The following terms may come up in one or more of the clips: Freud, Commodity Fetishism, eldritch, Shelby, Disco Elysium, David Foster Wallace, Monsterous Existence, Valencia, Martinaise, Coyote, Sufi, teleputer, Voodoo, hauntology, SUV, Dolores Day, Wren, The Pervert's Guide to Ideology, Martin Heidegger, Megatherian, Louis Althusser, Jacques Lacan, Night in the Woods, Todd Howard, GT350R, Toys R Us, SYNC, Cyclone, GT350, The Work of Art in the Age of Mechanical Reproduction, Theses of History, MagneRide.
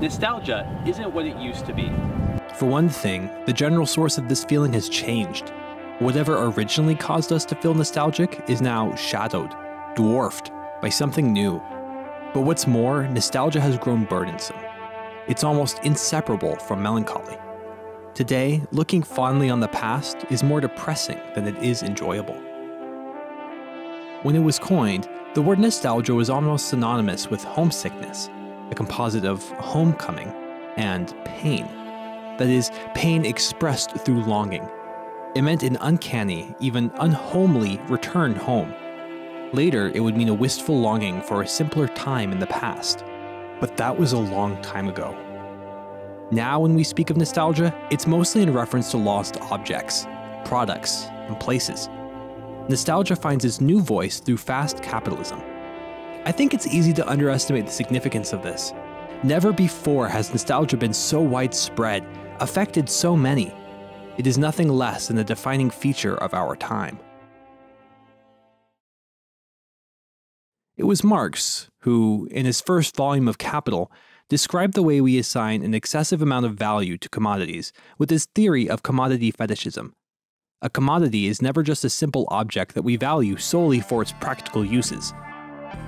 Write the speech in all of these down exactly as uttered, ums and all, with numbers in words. nostalgia isn't what it used to be. For one thing, the general source of this feeling has changed. Whatever originally caused us to feel nostalgic is now shadowed, dwarfed by something new. But what's more, nostalgia has grown burdensome. It's almost inseparable from melancholy. Today, looking fondly on the past is more depressing than it is enjoyable. When it was coined, the word nostalgia was almost synonymous with homesickness, a composite of homecoming and pain. That is, pain expressed through longing. It meant an uncanny, even unhomely return home. Later, it would mean a wistful longing for a simpler time in the past. But that was a long time ago. Now, when we speak of nostalgia, it's mostly in reference to lost objects, products, and places. Nostalgia finds its new voice through fast capitalism. I think it's easy to underestimate the significance of this. Never before has nostalgia been so widespread, affected so many. It is nothing less than a defining feature of our time. It was Marx who, in his first volume of Capital, described the way we assign an excessive amount of value to commodities with his theory of commodity fetishism. A commodity is never just a simple object that we value solely for its practical uses.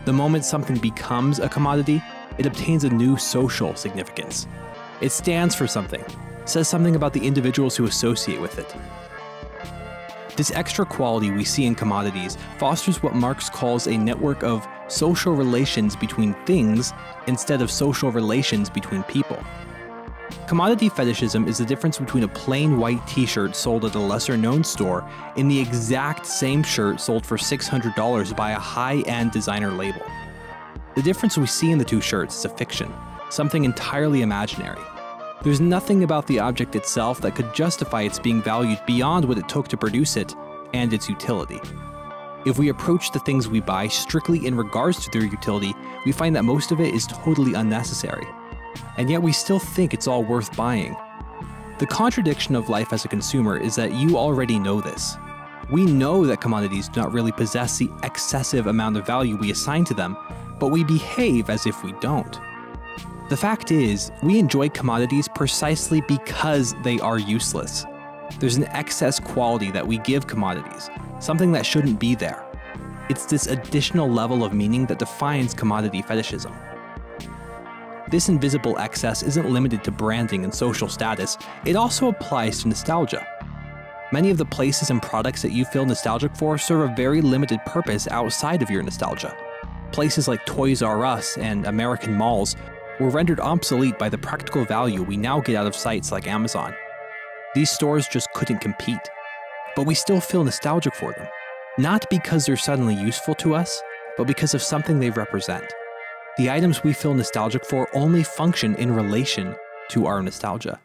The moment something becomes a commodity, it obtains a new social significance. It stands for something, says something about the individuals who associate with it. This extra quality we see in commodities fosters what Marx calls a network of social relations between things instead of social relations between people. Commodity fetishism is the difference between a plain white t-shirt sold at a lesser-known store and the exact same shirt sold for six hundred dollars by a high-end designer label. The difference we see in the two shirts is a fiction, something entirely imaginary. There's nothing about the object itself that could justify its being valued beyond what it took to produce it and its utility. If we approach the things we buy strictly in regards to their utility, we find that most of it is totally unnecessary. And yet we still think it's all worth buying. The contradiction of life as a consumer is that you already know this. We know that commodities do not really possess the excessive amount of value we assign to them, but we behave as if we don't. The fact is, we enjoy commodities precisely because they are useless. There's an excess quality that we give commodities, something that shouldn't be there. It's this additional level of meaning that defines commodity fetishism. This invisible excess isn't limited to branding and social status, it also applies to nostalgia. Many of the places and products that you feel nostalgic for serve a very limited purpose outside of your nostalgia. Places like Toys R Us and American malls were rendered obsolete by the practical value we now get out of sites like Amazon. These stores just couldn't compete, but we still feel nostalgic for them, not because they're suddenly useful to us, but because of something they represent. The items we feel nostalgic for only function in relation to our nostalgia.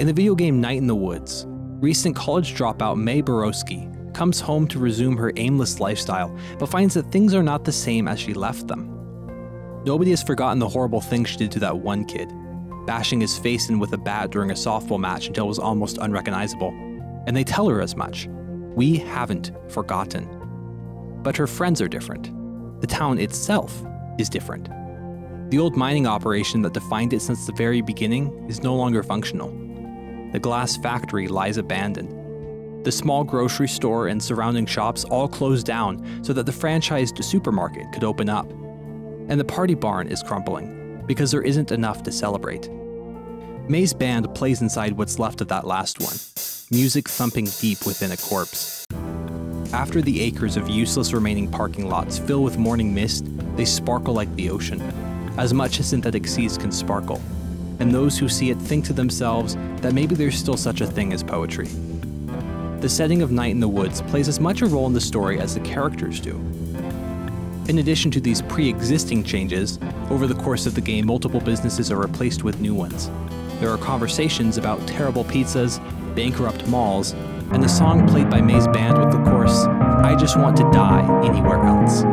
In the video game Night in the Woods, recent college dropout Mae Borowski comes home to resume her aimless lifestyle, but finds that things are not the same as she left them. Nobody has forgotten the horrible thing she did to that one kid, bashing his face in with a bat during a softball match until it was almost unrecognizable. And they tell her as much. We haven't forgotten. But her friends are different. The town itself is different. The old mining operation that defined it since the very beginning is no longer functional. The glass factory lies abandoned. The small grocery store and surrounding shops all closed down so that the franchised supermarket could open up. And the party barn is crumbling because there isn't enough to celebrate. Mae's band plays inside what's left of that last one, music thumping deep within a corpse. After the acres of useless remaining parking lots fill with morning mist, they sparkle like the ocean, as much as synthetic seas can sparkle. And those who see it think to themselves that maybe there's still such a thing as poetry. The setting of Night in the Woods plays as much a role in the story as the characters do. In addition to these pre-existing changes, over the course of the game, multiple businesses are replaced with new ones. There are conversations about terrible pizzas, bankrupt malls, and the song played by Mae's band with the chorus, "I just want to die anywhere else."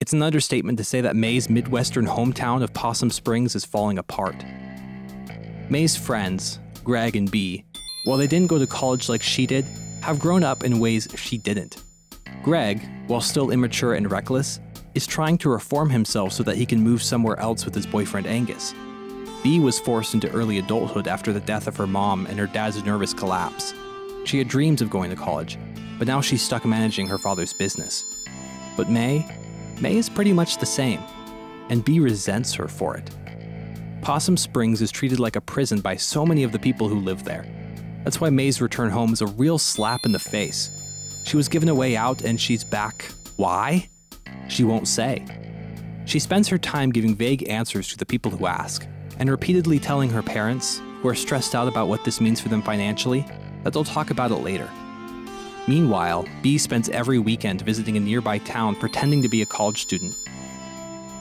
It's an understatement to say that Mae's Midwestern hometown of Possum Springs is falling apart. Mae's friends, Greg and Bea, while they didn't go to college like she did, have grown up in ways she didn't. Greg, while still immature and reckless, is trying to reform himself so that he can move somewhere else with his boyfriend Angus. Bea was forced into early adulthood after the death of her mom and her dad's nervous collapse. She had dreams of going to college, but now she's stuck managing her father's business. But Mae? Mae is pretty much the same, and Bea resents her for it. Possum Springs is treated like a prison by so many of the people who live there. That's why Mae's return home is a real slap in the face. She was given a way out and she's back. Why? She won't say. She spends her time giving vague answers to the people who ask, and repeatedly telling her parents, who are stressed out about what this means for them financially, that they'll talk about it later. Meanwhile, Bea spends every weekend visiting a nearby town pretending to be a college student.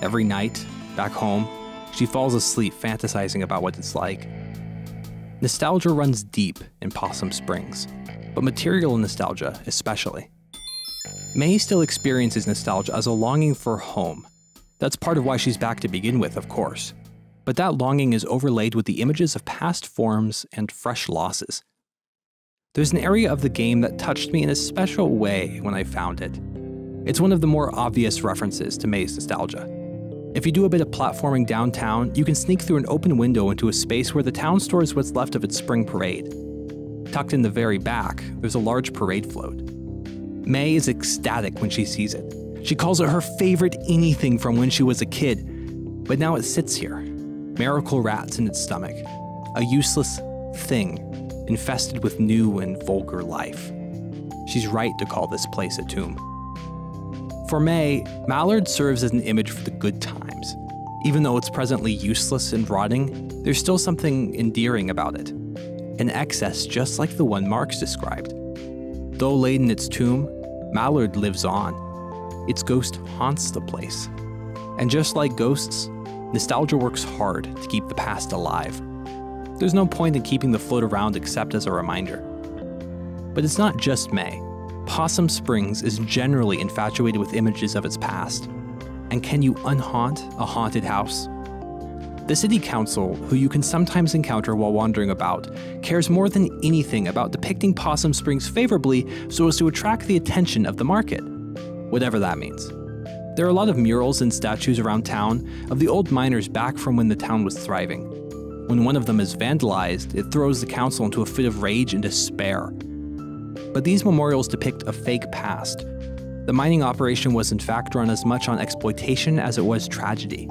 Every night, back home, she falls asleep fantasizing about what it's like. Nostalgia runs deep in Possum Springs, but material nostalgia especially. Mae still experiences nostalgia as a longing for home. That's part of why she's back to begin with, of course. But that longing is overlaid with the images of past forms and fresh losses. There's an area of the game that touched me in a special way when I found it. It's one of the more obvious references to Mae's nostalgia. If you do a bit of platforming downtown, you can sneak through an open window into a space where the town stores what's left of its spring parade. Tucked in the very back, there's a large parade float. Mae is ecstatic when she sees it. She calls it her favorite anything from when she was a kid, but now it sits here, miracle rats in its stomach, a useless thing infested with new and vulgar life. She's right to call this place a tomb. For Mae, Mallard serves as an image for the good times. Even though it's presently useless and rotting, there's still something endearing about it. An excess just like the one Marx described. Though laid in its tomb, Mallard lives on. Its ghost haunts the place. And just like ghosts, nostalgia works hard to keep the past alive. There's no point in keeping the float around except as a reminder. But it's not just Mae. Possum Springs is generally infatuated with images of its past. And can you unhaunt a haunted house? The city council, who you can sometimes encounter while wandering about, cares more than anything about depicting Possum Springs favorably so as to attract the attention of the market, whatever that means. There are a lot of murals and statues around town of the old miners back from when the town was thriving. When one of them is vandalized, it throws the council into a fit of rage and despair. But these memorials depict a fake past. The mining operation was in fact run as much on exploitation as it was tragedy.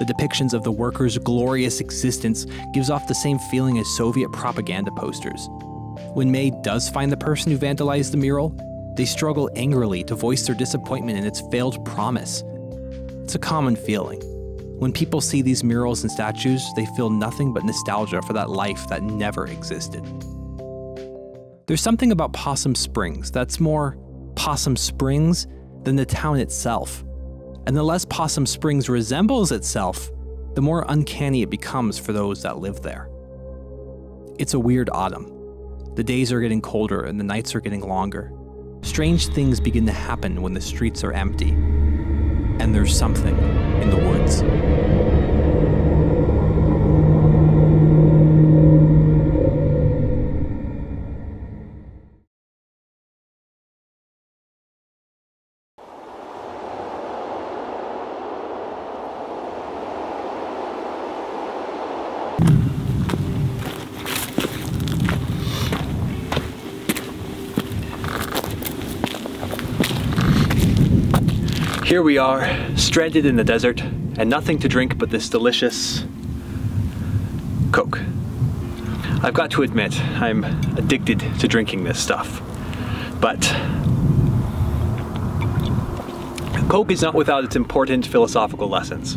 The depictions of the workers' glorious existence gives off the same feeling as Soviet propaganda posters. When Mae does find the person who vandalized the mural, they struggle angrily to voice their disappointment in its failed promise. It's a common feeling. When people see these murals and statues, they feel nothing but nostalgia for that life that never existed. There's something about Possum Springs that's more Possum Springs than the town itself. And the less Possum Springs resembles itself, the more uncanny it becomes for those that live there. It's a weird autumn. The days are getting colder and the nights are getting longer. Strange things begin to happen when the streets are empty. And there's something in the woods. Here we are, stranded in the desert, and nothing to drink but this delicious Coke. I've got to admit, I'm addicted to drinking this stuff, but Coke is not without its important philosophical lessons.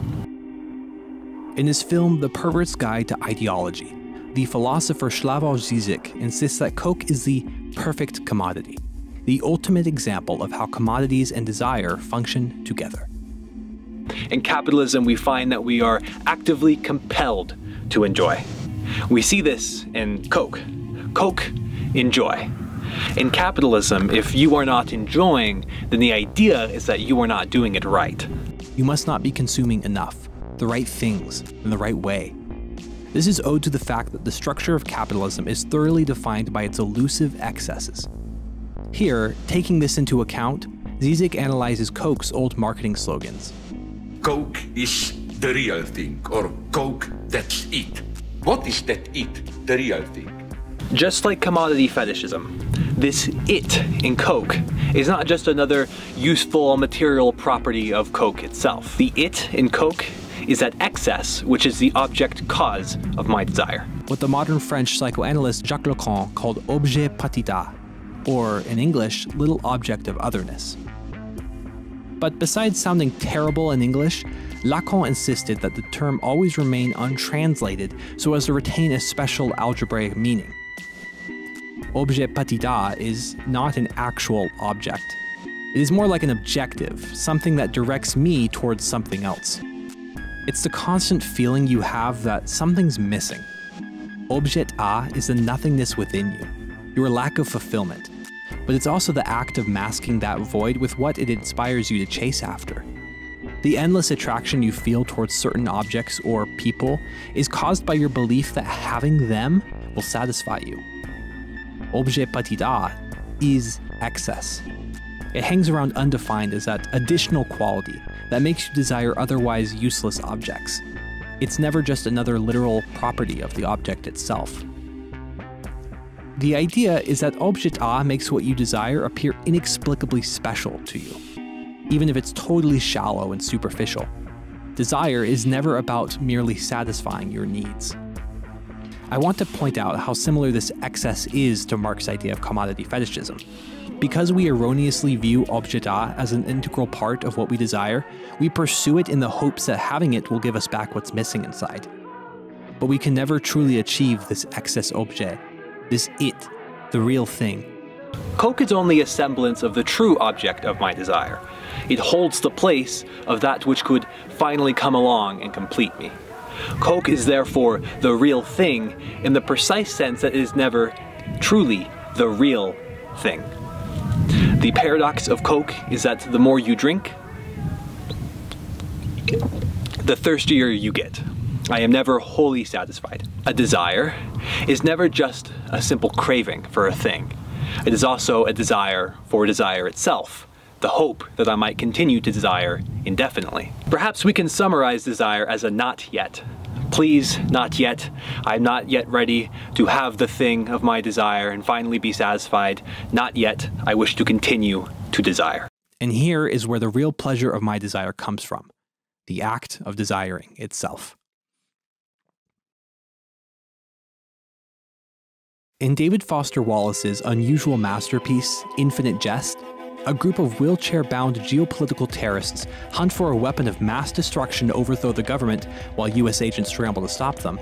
In his film, The Pervert's Guide to Ideology, the philosopher Slavoj Zizek insists that Coke is the perfect commodity. The ultimate example of how commodities and desire function together. In capitalism, we find that we are actively compelled to enjoy. We see this in Coke. Coke, enjoy. In capitalism, if you are not enjoying, then the idea is that you are not doing it right. You must not be consuming enough, the right things, in the right way. This is owed to the fact that the structure of capitalism is thoroughly defined by its elusive excesses. Here, taking this into account, Zizek analyzes Coke's old marketing slogans. Coke is the real thing, or Coke, that's it. What is that it, the real thing? Just like commodity fetishism, this it in Coke is not just another useful material property of Coke itself. The it in Coke is that excess which is the object cause of my desire. What the modern French psychoanalyst Jacques Lacan called objet petit a, or in English, little object of otherness. But besides sounding terrible in English, Lacan insisted that the term always remain untranslated so as to retain a special algebraic meaning. Objet petit a is not an actual object. It is more like an objective, something that directs me towards something else. It's the constant feeling you have that something's missing. Objet a is the nothingness within you, your lack of fulfillment, but it's also the act of masking that void with what it inspires you to chase after. The endless attraction you feel towards certain objects or people is caused by your belief that having them will satisfy you. Objet petit a is excess. It hangs around undefined as that additional quality that makes you desire otherwise useless objects. It's never just another literal property of the object itself. The idea is that objet a makes what you desire appear inexplicably special to you, even if it's totally shallow and superficial. Desire is never about merely satisfying your needs. I want to point out how similar this excess is to Marx's idea of commodity fetishism. Because we erroneously view objet a as an integral part of what we desire, we pursue it in the hopes that having it will give us back what's missing inside. But we can never truly achieve this excess objet, this it, the real thing. Coke is only a semblance of the true object of my desire. It holds the place of that which could finally come along and complete me. Coke is therefore the real thing in the precise sense that it is never truly the real thing. The paradox of Coke is that the more you drink, the thirstier you get. I am never wholly satisfied. A desire is never just a simple craving for a thing. It is also a desire for desire itself, the hope that I might continue to desire indefinitely. Perhaps we can summarize desire as a not yet. Please, not yet. I'm not yet ready to have the thing of my desire and finally be satisfied. Not yet. I wish to continue to desire. And here is where the real pleasure of my desire comes from, the act of desiring itself. In David Foster Wallace's unusual masterpiece, Infinite Jest, a group of wheelchair-bound geopolitical terrorists hunt for a weapon of mass destruction to overthrow the government while U S agents scramble to stop them.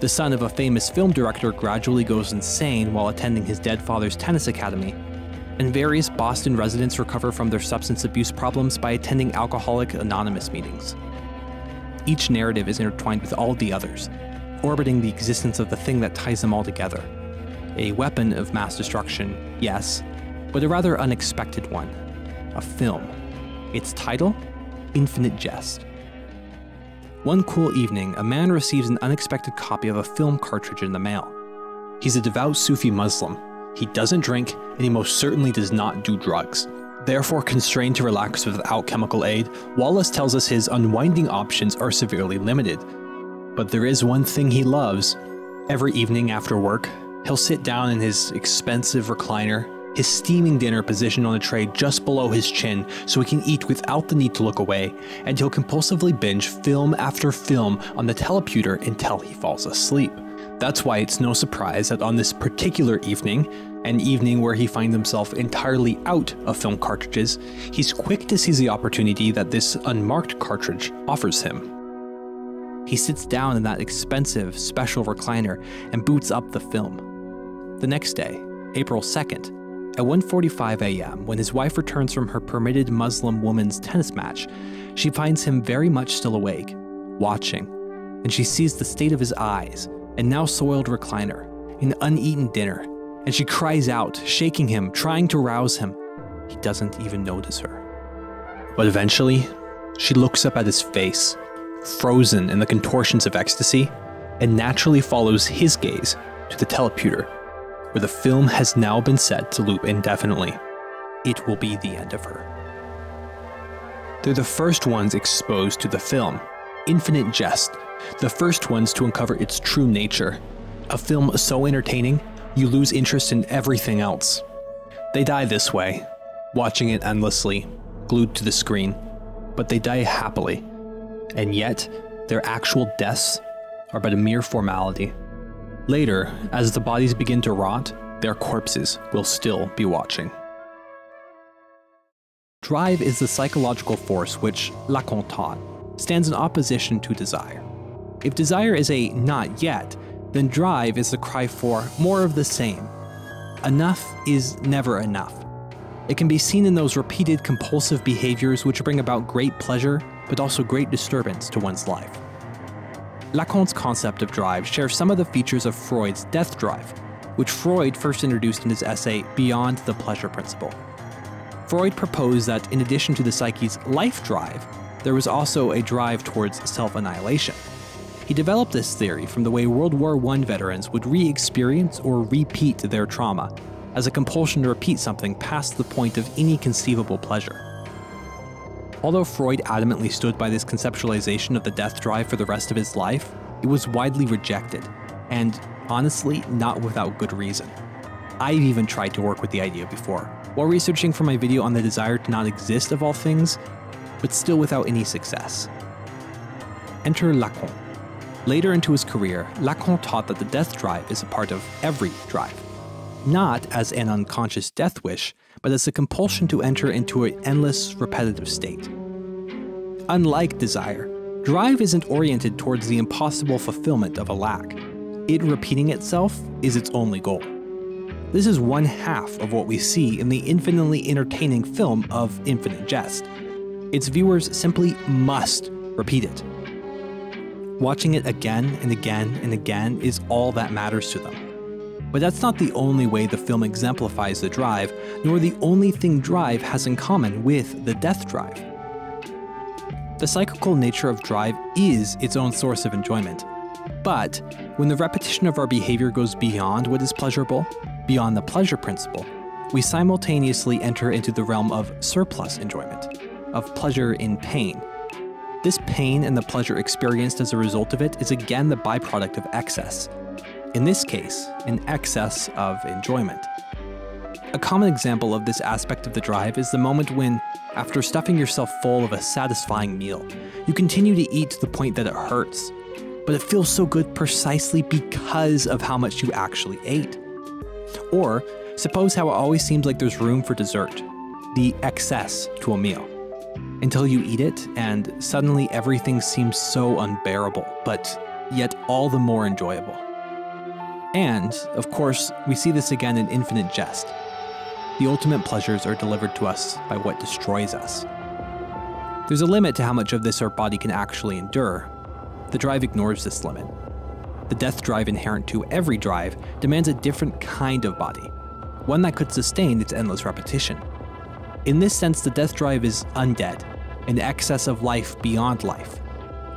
The son of a famous film director gradually goes insane while attending his dead father's tennis academy, and various Boston residents recover from their substance abuse problems by attending Alcoholics Anonymous meetings. Each narrative is intertwined with all the others, orbiting the existence of the thing that ties them all together. A weapon of mass destruction, yes, but a rather unexpected one, a film. Its title, Infinite Jest. One cool evening, a man receives an unexpected copy of a film cartridge in the mail. He's a devout Sufi Muslim. He doesn't drink, and he most certainly does not do drugs. Therefore constrained to relax without chemical aid, Wallace tells us his unwinding options are severely limited. But there is one thing he loves. Every evening after work, he'll sit down in his expensive recliner, his steaming dinner positioned on a tray just below his chin so he can eat without the need to look away, and he'll compulsively binge film after film on the teleputer until he falls asleep. That's why it's no surprise that on this particular evening, an evening where he finds himself entirely out of film cartridges, he's quick to seize the opportunity that this unmarked cartridge offers him. He sits down in that expensive, special recliner and boots up the film. The next day, April second, at one forty-five a m, when his wife returns from her permitted Muslim women's tennis match, she finds him very much still awake, watching, and she sees the state of his eyes, and now soiled recliner, an uneaten dinner, and she cries out, shaking him, trying to rouse him. He doesn't even notice her. But eventually, she looks up at his face, frozen in the contortions of ecstasy, and naturally follows his gaze to the teleputer, where the film has now been set to loop indefinitely. it will be the end of her. They're the first ones exposed to the film, Infinite Jest, the first ones to uncover its true nature. A film so entertaining, you lose interest in everything else. They die this way, watching it endlessly, glued to the screen, but they die happily. And yet, their actual deaths are but a mere formality. Later, as the bodies begin to rot, their corpses will still be watching. Drive is the psychological force which, Lacan taught, stands in opposition to desire. If desire is a not yet, then drive is the cry for more of the same. Enough is never enough. It can be seen in those repeated compulsive behaviors which bring about great pleasure, but also great disturbance to one's life. Lacan's concept of drive shares some of the features of Freud's death drive, which Freud first introduced in his essay Beyond the Pleasure Principle. Freud proposed that in addition to the psyche's life drive, there was also a drive towards self-annihilation. He developed this theory from the way World War One veterans would re-experience or repeat their trauma, as a compulsion to repeat something past the point of any conceivable pleasure. Although Freud adamantly stood by this conceptualization of the death drive for the rest of his life, it was widely rejected, and honestly, not without good reason. I've even tried to work with the idea before, while researching for my video on the desire to not exist of all things, but still without any success. Enter Lacan. Later into his career, Lacan taught that the death drive is a part of every drive, not as an unconscious death wish, but as a compulsion to enter into an endless, repetitive state. Unlike desire, drive isn't oriented towards the impossible fulfillment of a lack. It repeating itself is its only goal. This is one half of what we see in the infinitely entertaining film of Infinite Jest. Its viewers simply must repeat it. Watching it again and again and again is all that matters to them. But that's not the only way the film exemplifies the drive, nor the only thing drive has in common with the death drive. The psychical nature of drive is its own source of enjoyment. But when the repetition of our behavior goes beyond what is pleasurable, beyond the pleasure principle, we simultaneously enter into the realm of surplus enjoyment, of pleasure in pain. This pain and the pleasure experienced as a result of it is again the byproduct of excess. In this case, an excess of enjoyment. A common example of this aspect of the drive is the moment when, after stuffing yourself full of a satisfying meal, you continue to eat to the point that it hurts, but it feels so good precisely because of how much you actually ate. Or suppose how it always seems like there's room for dessert, the excess to a meal, until you eat it and suddenly everything seems so unbearable, but yet all the more enjoyable. And, of course, we see this again in Infinite Jest. The ultimate pleasures are delivered to us by what destroys us. There's a limit to how much of this our body can actually endure. The drive ignores this limit. The death drive inherent to every drive demands a different kind of body, one that could sustain its endless repetition. In this sense, the death drive is undead, an excess of life beyond life.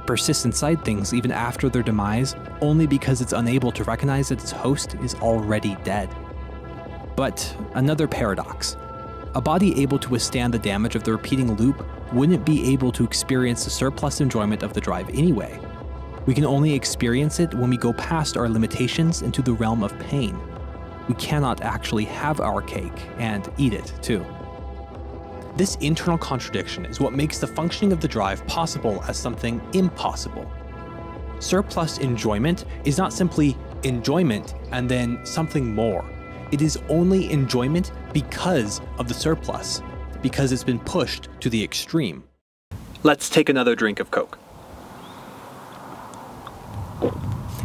Persists inside things even after their demise, only because it's unable to recognize that its host is already dead. But another paradox. A body able to withstand the damage of the repeating loop wouldn't be able to experience the surplus enjoyment of the drive anyway. We can only experience it when we go past our limitations into the realm of pain. We cannot actually have our cake and eat it too. This internal contradiction is what makes the functioning of the drive possible as something impossible. Surplus enjoyment is not simply enjoyment and then something more. It is only enjoyment because of the surplus, because it's been pushed to the extreme. Let's take another drink of Coke.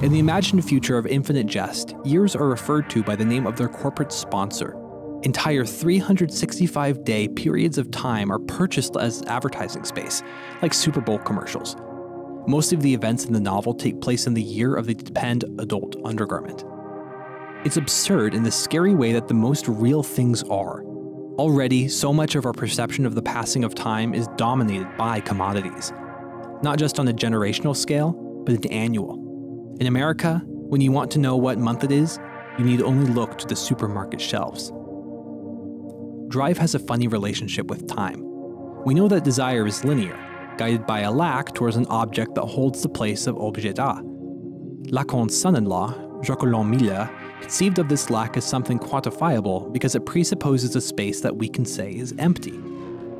In the imagined future of Infinite Jest, years are referred to by the name of their corporate sponsor. Entire three hundred sixty-five day periods of time are purchased as advertising space, like Super Bowl commercials. Most of the events in the novel take place in the year of the depend adult undergarment. It's absurd in the scary way that the most real things are. Already, so much of our perception of the passing of time is dominated by commodities, not just on a generational scale, but an annual. In America, when you want to know what month it is, you need only look to the supermarket shelves. drive has a funny relationship with time. We know that desire is linear, guided by a lack towards an object that holds the place of objet a. Lacan's son-in-law, Jacques Miller, conceived of this lack as something quantifiable because it presupposes a space that we can say is empty.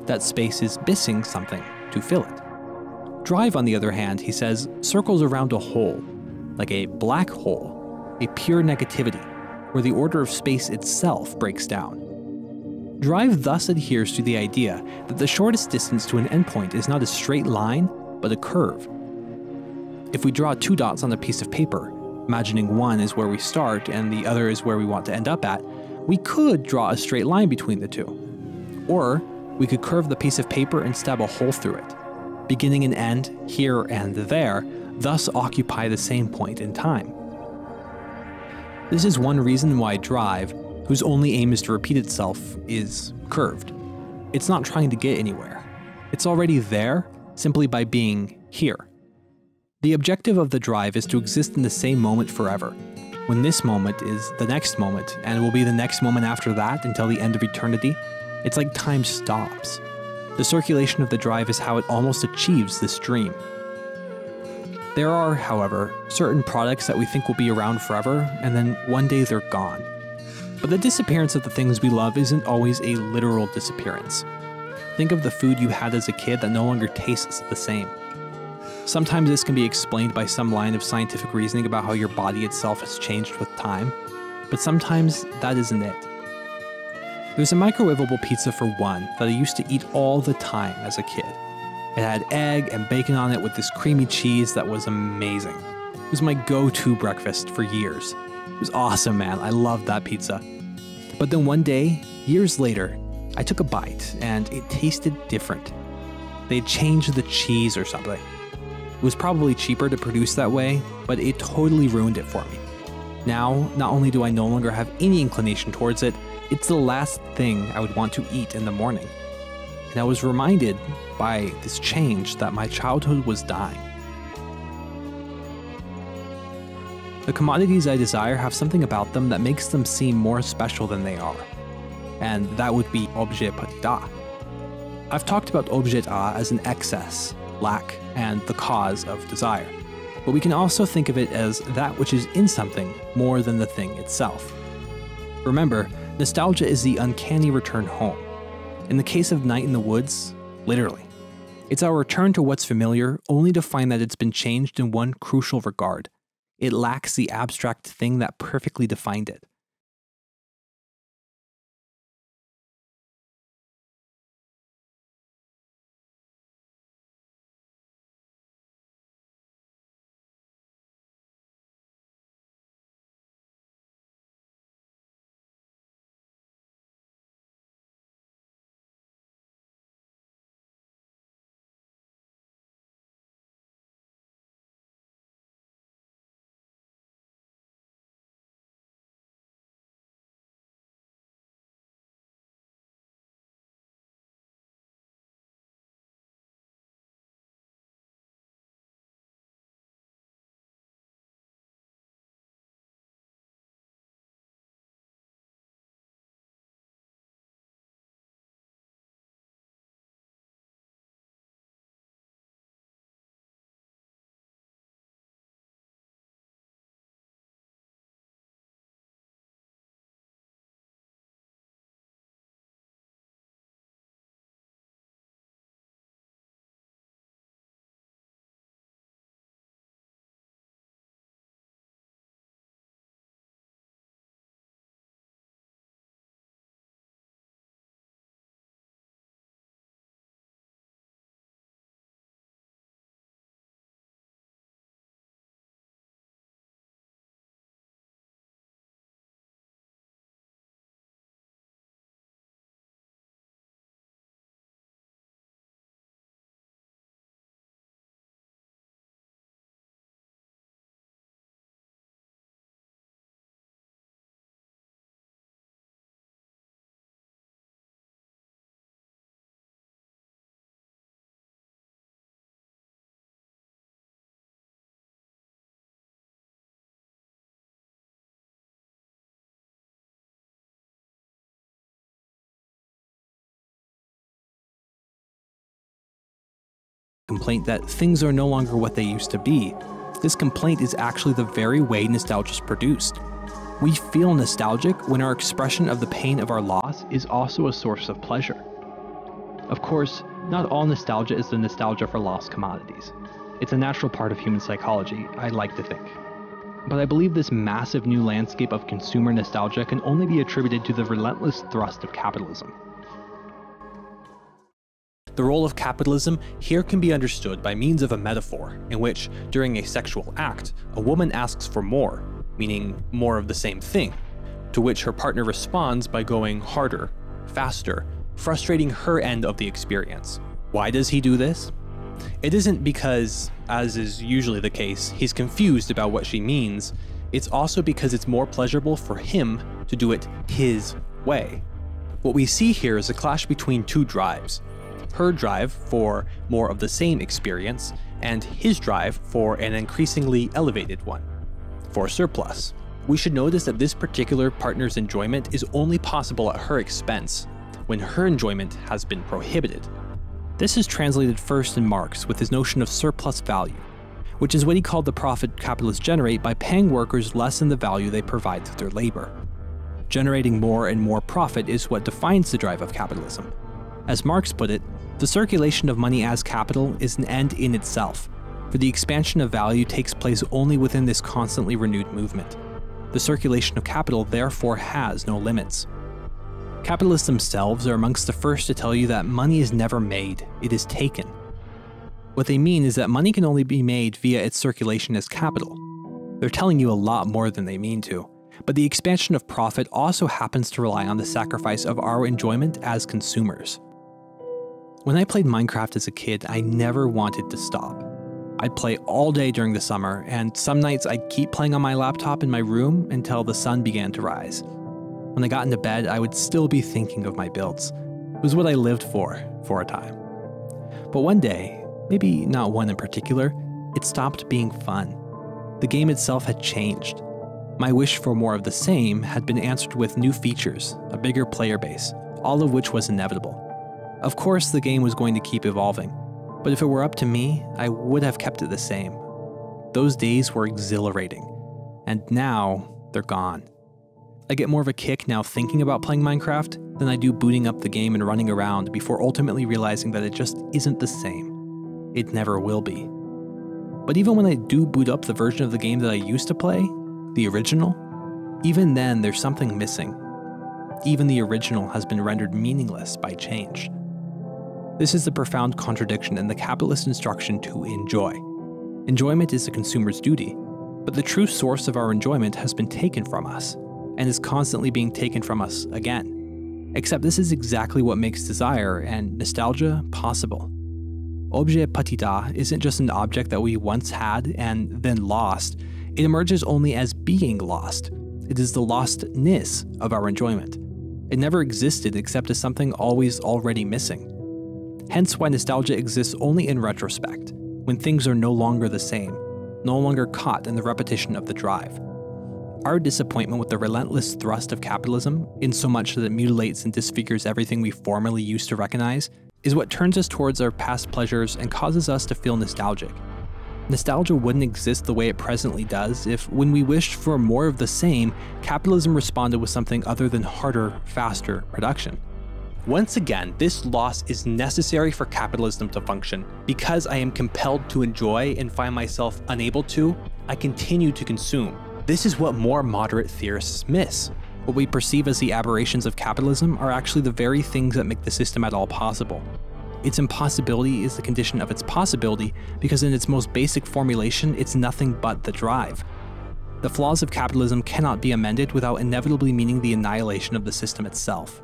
That space is missing something to fill it. Drive, on the other hand, he says, circles around a hole, like a black hole, a pure negativity, where the order of space itself breaks down. Drive thus adheres to the idea that the shortest distance to an endpoint is not a straight line, but a curve. If we draw two dots on a piece of paper, imagining one is where we start and the other is where we want to end up at, we could draw a straight line between the two. Or we could curve the piece of paper and stab a hole through it. Beginning and end, here and there, thus occupy the same point in time. This is one reason why Drive, whose only aim is to repeat itself, is curved. It's not trying to get anywhere. It's already there simply by being here. The objective of the drive is to exist in the same moment forever, when this moment is the next moment, and will be the next moment after that until the end of eternity. It's like time stops. The circulation of the drive is how it almost achieves this dream. There are, however, certain products that we think will be around forever, and then one day they're gone. But the disappearance of the things we love isn't always a literal disappearance. Think of the food you had as a kid that no longer tastes the same. Sometimes this can be explained by some line of scientific reasoning about how your body itself has changed with time, but sometimes that isn't it. There's a microwavable pizza for one that I used to eat all the time as a kid. It had egg and bacon on it with this creamy cheese that was amazing. It was my go-to breakfast for years. It was awesome, man, I loved that pizza. But then one day, years later, I took a bite and it tasted different. They had changed the cheese or something. It was probably cheaper to produce that way, but it totally ruined it for me. Now, not only do I no longer have any inclination towards it, it's the last thing I would want to eat in the morning. And I was reminded by this change that my childhood was dying. The commodities I desire have something about them that makes them seem more special than they are. And that would be objet petit a. I've talked about objet a as an excess, lack, and the cause of desire. But we can also think of it as that which is in something more than the thing itself. Remember, nostalgia is the uncanny return home. In the case of Night in the Woods, literally. It's our return to what's familiar, only to find that it's been changed in one crucial regard. It lacks the abstract thing that perfectly defined it. complaint that things are no longer what they used to be. This complaint is actually the very way nostalgia is produced. We feel nostalgic when our expression of the pain of our loss is also a source of pleasure. Of course, not all nostalgia is the nostalgia for lost commodities. It's a natural part of human psychology, I like to think. But I believe this massive new landscape of consumer nostalgia can only be attributed to the relentless thrust of capitalism. The role of capitalism here can be understood by means of a metaphor, in which, during a sexual act, a woman asks for more, meaning more of the same thing, to which her partner responds by going harder, faster, frustrating her end of the experience. Why does he do this? It isn't because, as is usually the case, he's confused about what she means. It's also because it's more pleasurable for him to do it his way. What we see here is a clash between two drives. Her drive for more of the same experience, and his drive for an increasingly elevated one, for surplus. We should notice that this particular partner's enjoyment is only possible at her expense, when her enjoyment has been prohibited. This is translated first in Marx with his notion of surplus value, which is what he called the profit capitalists generate by paying workers less than the value they provide through their labor. Generating more and more profit is what defines the drive of capitalism. As Marx put it, the circulation of money as capital is an end in itself, for the expansion of value takes place only within this constantly renewed movement. The circulation of capital therefore has no limits. Capitalists themselves are amongst the first to tell you that money is never made, it is taken. What they mean is that money can only be made via its circulation as capital. They're telling you a lot more than they mean to. But the expansion of profit also happens to rely on the sacrifice of our enjoyment as consumers. When I played Minecraft as a kid, I never wanted to stop. I'd play all day during the summer, and some nights I'd keep playing on my laptop in my room until the sun began to rise. When I got into bed, I would still be thinking of my builds. It was what I lived for, for a time. But one day, maybe not one in particular, it stopped being fun. The game itself had changed. My wish for more of the same had been answered with new features, a bigger player base, all of which was inevitable. Of course, the game was going to keep evolving, but if it were up to me, I would have kept it the same. Those days were exhilarating, and now they're gone. I get more of a kick now thinking about playing Minecraft than I do booting up the game and running around before ultimately realizing that it just isn't the same. It never will be. But even when I do boot up the version of the game that I used to play, the original, even then there's something missing. Even the original has been rendered meaningless by change. This is the profound contradiction in the capitalist instruction to enjoy. Enjoyment is the consumer's duty, but the true source of our enjoyment has been taken from us, and is constantly being taken from us again. Except this is exactly what makes desire and nostalgia possible. Objet petit a isn't just an object that we once had and then lost, it emerges only as being lost. It is the lostness of our enjoyment. It never existed except as something always already missing. Hence why nostalgia exists only in retrospect, when things are no longer the same, no longer caught in the repetition of the drive. Our disappointment with the relentless thrust of capitalism, in so much that it mutilates and disfigures everything we formerly used to recognize, is what turns us towards our past pleasures and causes us to feel nostalgic. Nostalgia wouldn't exist the way it presently does if, when we wished for more of the same, capitalism responded with something other than harder, faster production. Once again, this loss is necessary for capitalism to function. Because I am compelled to enjoy and find myself unable to, I continue to consume. This is what more moderate theorists miss. What we perceive as the aberrations of capitalism are actually the very things that make the system at all possible. Its impossibility is the condition of its possibility, because in its most basic formulation, it's nothing but the drive. The flaws of capitalism cannot be amended without inevitably meaning the annihilation of the system itself.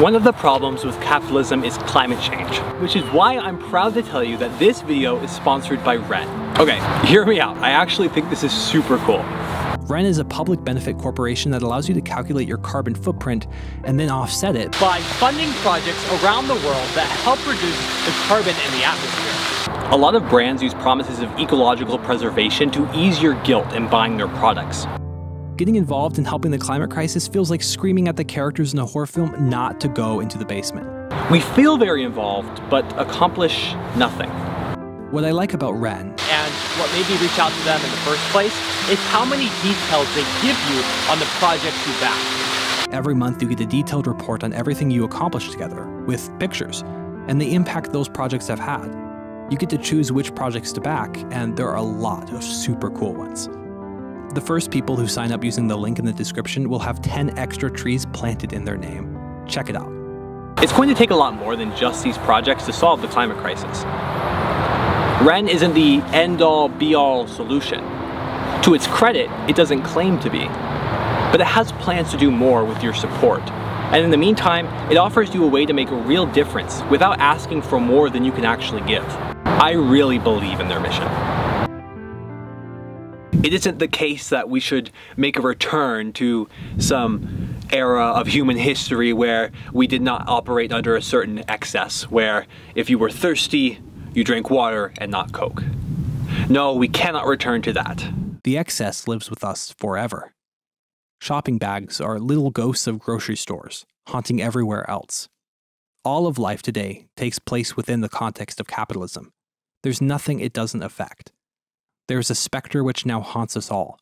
One of the problems with capitalism is climate change, which is why I'm proud to tell you that this video is sponsored by Wren. Okay, hear me out. I actually think this is super cool. Wren is a public benefit corporation that allows you to calculate your carbon footprint and then offset it by funding projects around the world that help reduce the carbon in the atmosphere. A lot of brands use promises of ecological preservation to ease your guilt in buying their products. Getting involved in helping the climate crisis feels like screaming at the characters in a horror film not to go into the basement. We feel very involved, but accomplish nothing. What I like about Wren, and what made me reach out to them in the first place, is how many details they give you on the projects you back. Every month you get a detailed report on everything you accomplish together, with pictures, and the impact those projects have had. You get to choose which projects to back, and there are a lot of super cool ones. The first people who sign up using the link in the description will have ten extra trees planted in their name. Check it out. It's going to take a lot more than just these projects to solve the climate crisis. Wren isn't the end-all, be-all solution. To its credit, it doesn't claim to be. But it has plans to do more with your support. And in the meantime, it offers you a way to make a real difference without asking for more than you can actually give. I really believe in their mission. It isn't the case that we should make a return to some era of human history where we did not operate under a certain excess, where if you were thirsty, you drank water and not Coke. No, we cannot return to that. The excess lives with us forever. Shopping bags are little ghosts of grocery stores, haunting everywhere else. All of life today takes place within the context of capitalism. There's nothing it doesn't affect. There's a specter which now haunts us all,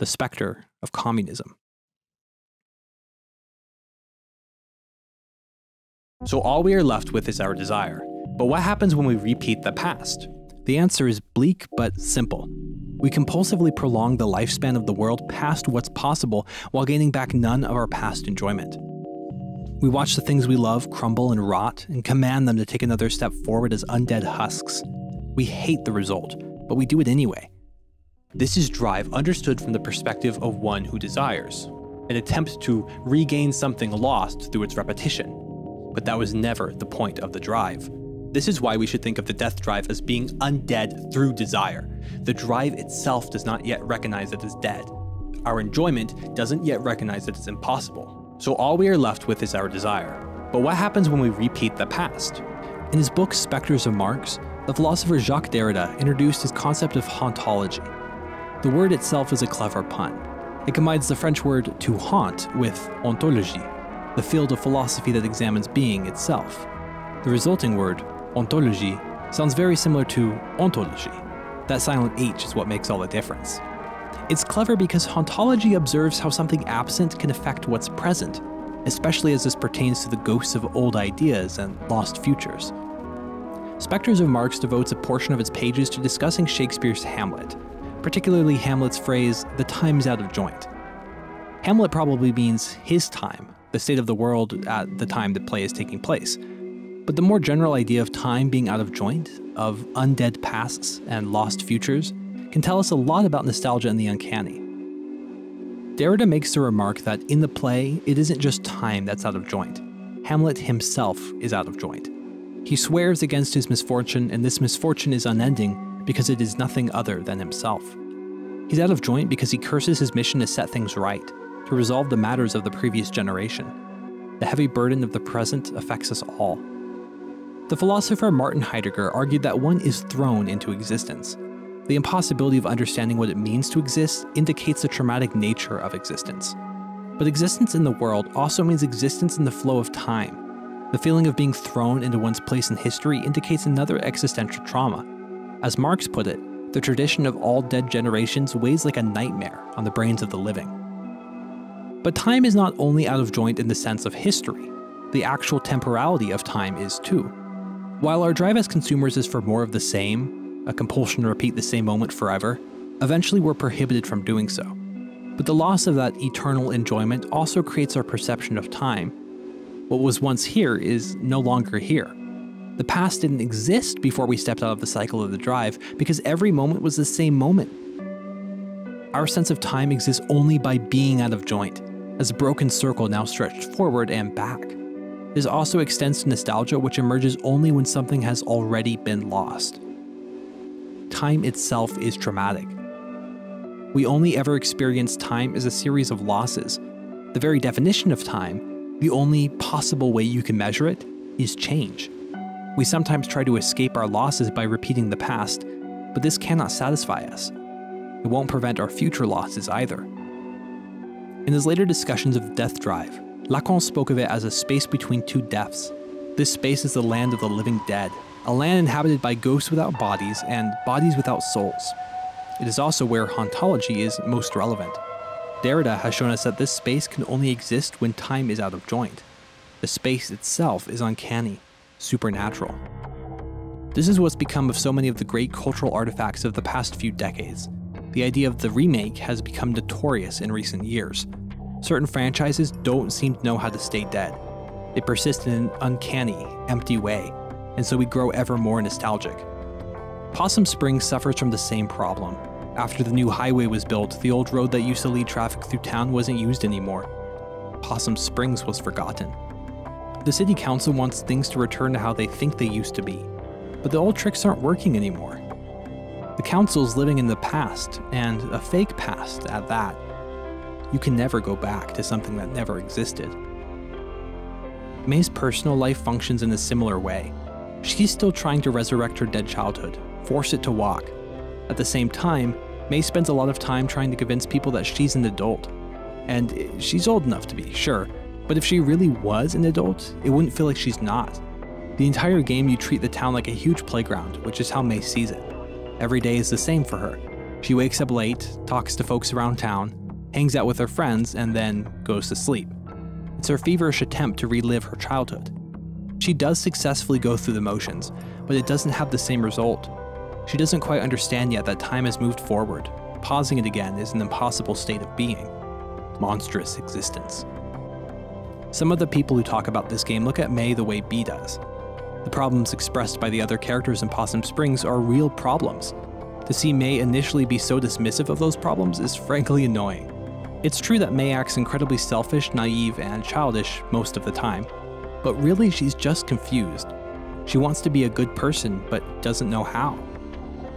the specter of communism. So all we are left with is our desire. But what happens when we repeat the past? The answer is bleak but simple. We compulsively prolong the lifespan of the world past what's possible while gaining back none of our past enjoyment. We watch the things we love crumble and rot and command them to take another step forward as undead husks. We hate the result, but we do it anyway. This is drive understood from the perspective of one who desires, an attempt to regain something lost through its repetition. But that was never the point of the drive. This is why we should think of the death drive as being undead through desire. The drive itself does not yet recognize that it's dead. Our enjoyment doesn't yet recognize that it's impossible. So all we are left with is our desire. But what happens when we repeat the past? In his book, Spectres of Marx, the philosopher Jacques Derrida introduced his concept of hauntology. The word itself is a clever pun. It combines the French word to haunt with ontologie, the field of philosophy that examines being itself. The resulting word, ontology, sounds very similar to ontology. That silent H is what makes all the difference. It's clever because ontology observes how something absent can affect what's present, especially as this pertains to the ghosts of old ideas and lost futures. Spectres of Marx devotes a portion of its pages to discussing Shakespeare's Hamlet, particularly Hamlet's phrase, "the time's out of joint." Hamlet probably means his time, the state of the world at the time the play is taking place. But the more general idea of time being out of joint, of undead pasts and lost futures, can tell us a lot about nostalgia and the uncanny. Derrida makes the remark that in the play, it isn't just time that's out of joint. Hamlet himself is out of joint. He swears against his misfortune, and this misfortune is unending because it is nothing other than himself. He's out of joint because he curses his mission to set things right, to resolve the matters of the previous generation. The heavy burden of the present affects us all. The philosopher Martin Heidegger argued that one is thrown into existence. The impossibility of understanding what it means to exist indicates the traumatic nature of existence. But existence in the world also means existence in the flow of time. The feeling of being thrown into one's place in history indicates another existential trauma. As Marx put it, the tradition of all dead generations weighs like a nightmare on the brains of the living. But time is not only out of joint in the sense of history. The actual temporality of time is too. While our drive as consumers is for more of the same, a compulsion to repeat the same moment forever, eventually we're prohibited from doing so. But the loss of that eternal enjoyment also creates our perception of time. What was once here is no longer here. The past didn't exist before we stepped out of the cycle of the drive because every moment was the same moment. Our sense of time exists only by being out of joint, as a broken circle now stretched forward and back. This also extends to nostalgia, which emerges only when something has already been lost. Time itself is traumatic. We only ever experience time as a series of losses. The very definition of time, the only possible way you can measure it, is change. We sometimes try to escape our losses by repeating the past, but this cannot satisfy us. It won't prevent our future losses either. In his later discussions of Death Drive, Lacan spoke of it as a space between two deaths. This space is the land of the living dead, a land inhabited by ghosts without bodies and bodies without souls. It is also where hauntology is most relevant. Derrida has shown us that this space can only exist when time is out of joint. The space itself is uncanny, supernatural. This is what's become of so many of the great cultural artifacts of the past few decades. The idea of the remake has become notorious in recent years. Certain franchises don't seem to know how to stay dead. They persist in an uncanny, empty way, and so we grow ever more nostalgic. Possum Springs suffers from the same problem. After the new highway was built, the old road that used to lead traffic through town wasn't used anymore. Possum Springs was forgotten. The city council wants things to return to how they think they used to be, but the old tricks aren't working anymore. The council's living in the past, and a fake past at that. You can never go back to something that never existed. Mae's personal life functions in a similar way. She's still trying to resurrect her dead childhood, force it to walk. At the same time, Mae spends a lot of time trying to convince people that she's an adult. And she's old enough to be, sure, but if she really was an adult, it wouldn't feel like she's not. The entire game, you treat the town like a huge playground, which is how Mae sees it. Every day is the same for her. She wakes up late, talks to folks around town, hangs out with her friends, and then goes to sleep. It's her feverish attempt to relive her childhood. She does successfully go through the motions, but it doesn't have the same result. She doesn't quite understand yet that time has moved forward. Pausing it again is an impossible state of being. Monstrous existence. Some of the people who talk about this game look at Mae the way Bea does. The problems expressed by the other characters in Possum Springs are real problems. To see Mae initially be so dismissive of those problems is frankly annoying. It's true that Mae acts incredibly selfish, naive, and childish most of the time, but really she's just confused. She wants to be a good person, but doesn't know how.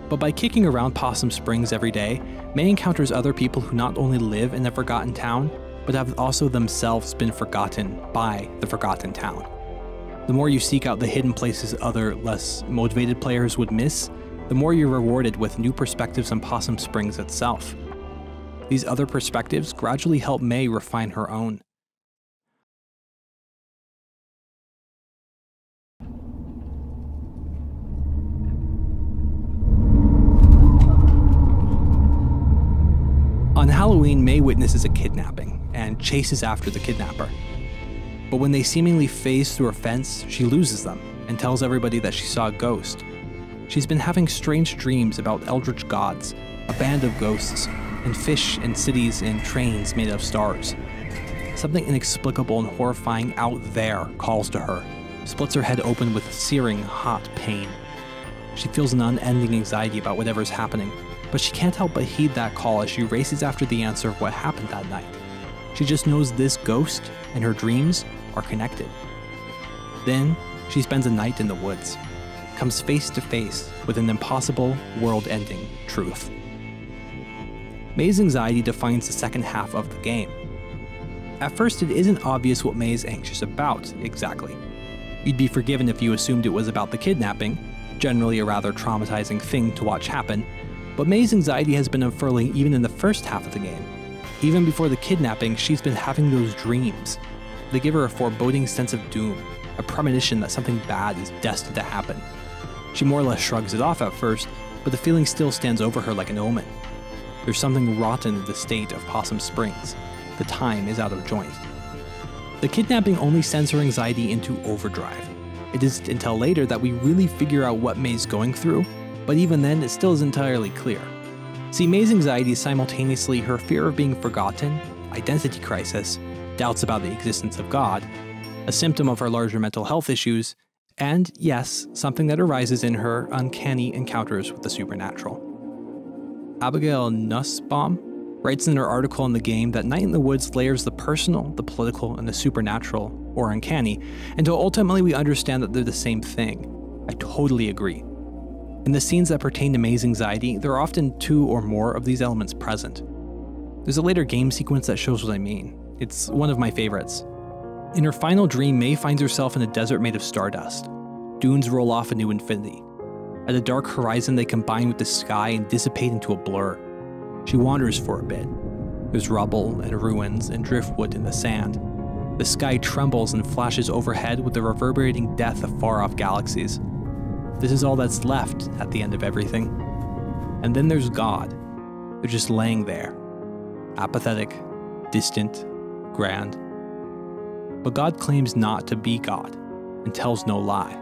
But by kicking around Possum Springs every day, Mae encounters other people who not only live in the forgotten town, but have also themselves been forgotten by the forgotten town. The more you seek out the hidden places other, less motivated players would miss, the more you're rewarded with new perspectives on Possum Springs itself. These other perspectives gradually help Mae refine her own. On Halloween, Mae witnesses a kidnapping and chases after the kidnapper. But when they seemingly phase through a fence, she loses them and tells everybody that she saw a ghost. She's been having strange dreams about eldritch gods, a band of ghosts, and fish and cities and trains made of stars. Something inexplicable and horrifying out there calls to her, splits her head open with searing, hot pain. She feels an unending anxiety about whatever's happening, but she can't help but heed that call as she races after the answer of what happened that night. She just knows this ghost and her dreams are connected. Then, she spends a night in the woods, comes face to face with an impossible, world-ending truth. Mae's anxiety defines the second half of the game. At first, it isn't obvious what Mae is anxious about, exactly. You'd be forgiven if you assumed it was about the kidnapping, generally a rather traumatizing thing to watch happen, but Mae's anxiety has been unfurling even in the first half of the game. Even before the kidnapping, she's been having those dreams. They give her a foreboding sense of doom, a premonition that something bad is destined to happen. She more or less shrugs it off at first, but the feeling still stands over her like an omen. There's something rotten in the state of Possum Springs. The time is out of joint. The kidnapping only sends her anxiety into overdrive. It isn't until later that we really figure out what Mae's going through, but even then, it still is entirely clear. See, Mae's anxiety is simultaneously her fear of being forgotten, identity crisis, doubts about the existence of God, a symptom of her larger mental health issues, and, yes, something that arises in her uncanny encounters with the supernatural. Abigail Nussbaum writes in her article in the game that Night in the Woods layers the personal, the political, and the supernatural, or uncanny, until ultimately we understand that they're the same thing. I totally agree. In the scenes that pertain to Mae's anxiety, there are often two or more of these elements present. There's a later game sequence that shows what I mean. It's one of my favorites. In her final dream, Mae finds herself in a desert made of stardust. Dunes roll off into infinity. At a dark horizon, they combine with the sky and dissipate into a blur. She wanders for a bit. There's rubble and ruins and driftwood in the sand. The sky trembles and flashes overhead with the reverberating death of far-off galaxies. This is all that's left at the end of everything. And then there's God. They're just laying there. Apathetic, distant, grand. But God claims not to be God, and tells no lie.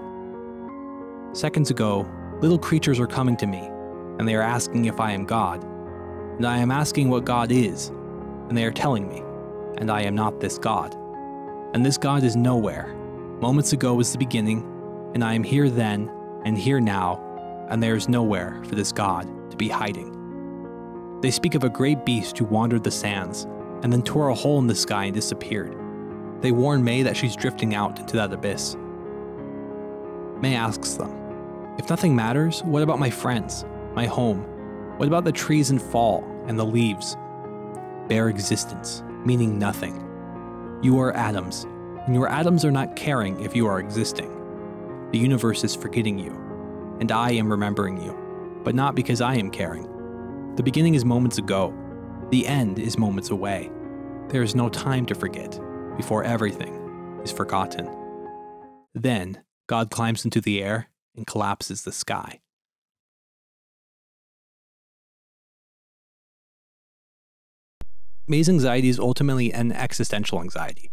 Seconds ago, little creatures are coming to me, and they are asking if I am God. And I am asking what God is, and they are telling me, and I am not this God. And this God is nowhere. Moments ago was the beginning, and I am here then, and here now, and there is nowhere for this God to be hiding. They speak of a great beast who wandered the sands, and then tore a hole in the sky and disappeared. They warn Mae that she's drifting out into that abyss. Mae asks them, if nothing matters, what about my friends, my home? What about the trees in fall and the leaves? Bare existence, meaning nothing. You are atoms, and your atoms are not caring if you are existing. The universe is forgetting you, and I am remembering you, but not because I am caring. The beginning is moments ago. The end is moments away. There is no time to forget before everything is forgotten. Then God climbs into the air and collapses the sky. Mae's anxiety is ultimately an existential anxiety.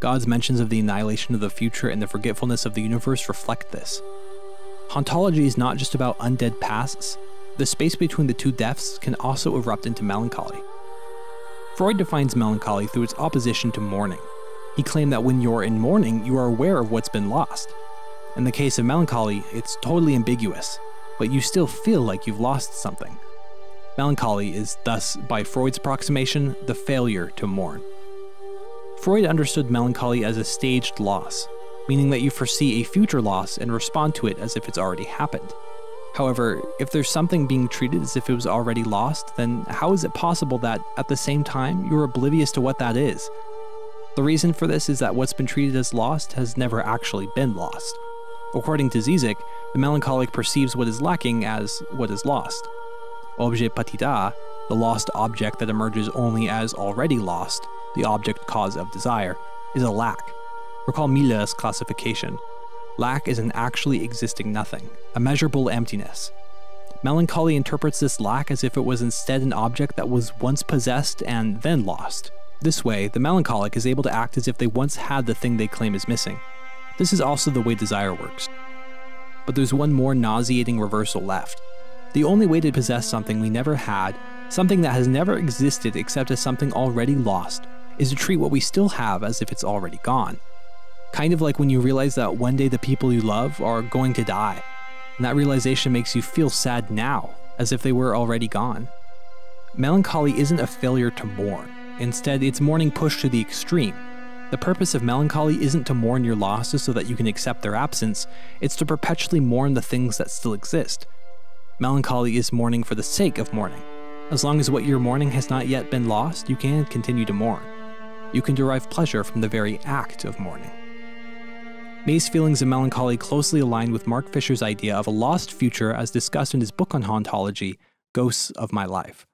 God's mentions of the annihilation of the future and the forgetfulness of the universe reflect this. Hauntology is not just about undead pasts. The space between the two deaths can also erupt into melancholy. Freud defines melancholy through its opposition to mourning. He claimed that when you're in mourning, you are aware of what's been lost. In the case of melancholy, it's totally ambiguous, but you still feel like you've lost something. Melancholy is thus, by Freud's approximation, the failure to mourn. Freud understood melancholy as a staged loss, meaning that you foresee a future loss and respond to it as if it's already happened. However, if there's something being treated as if it was already lost, then how is it possible that, at the same time, you're oblivious to what that is? The reason for this is that what's been treated as lost has never actually been lost. According to Zizek, the melancholic perceives what is lacking as what is lost. Objet petit a, the lost object that emerges only as already lost, the object cause of desire, is a lack. Recall Mille's classification. Lack is an actually existing nothing, a measurable emptiness. Melancholy interprets this lack as if it was instead an object that was once possessed and then lost. This way, the melancholic is able to act as if they once had the thing they claim is missing. This is also the way desire works. But there's one more nauseating reversal left. The only way to possess something we never had, something that has never existed except as something already lost, is to treat what we still have as if it's already gone. Kind of like when you realize that one day the people you love are going to die, and that realization makes you feel sad now, as if they were already gone. Melancholy isn't a failure to mourn. Instead, it's mourning pushed to the extreme. The purpose of melancholy isn't to mourn your losses so that you can accept their absence, it's to perpetually mourn the things that still exist. Melancholy is mourning for the sake of mourning. As long as what you're mourning has not yet been lost, you can continue to mourn. You can derive pleasure from the very act of mourning. Mae's feelings of melancholy closely align with Mark Fisher's idea of a lost future as discussed in his book on hauntology, Ghosts of My Life.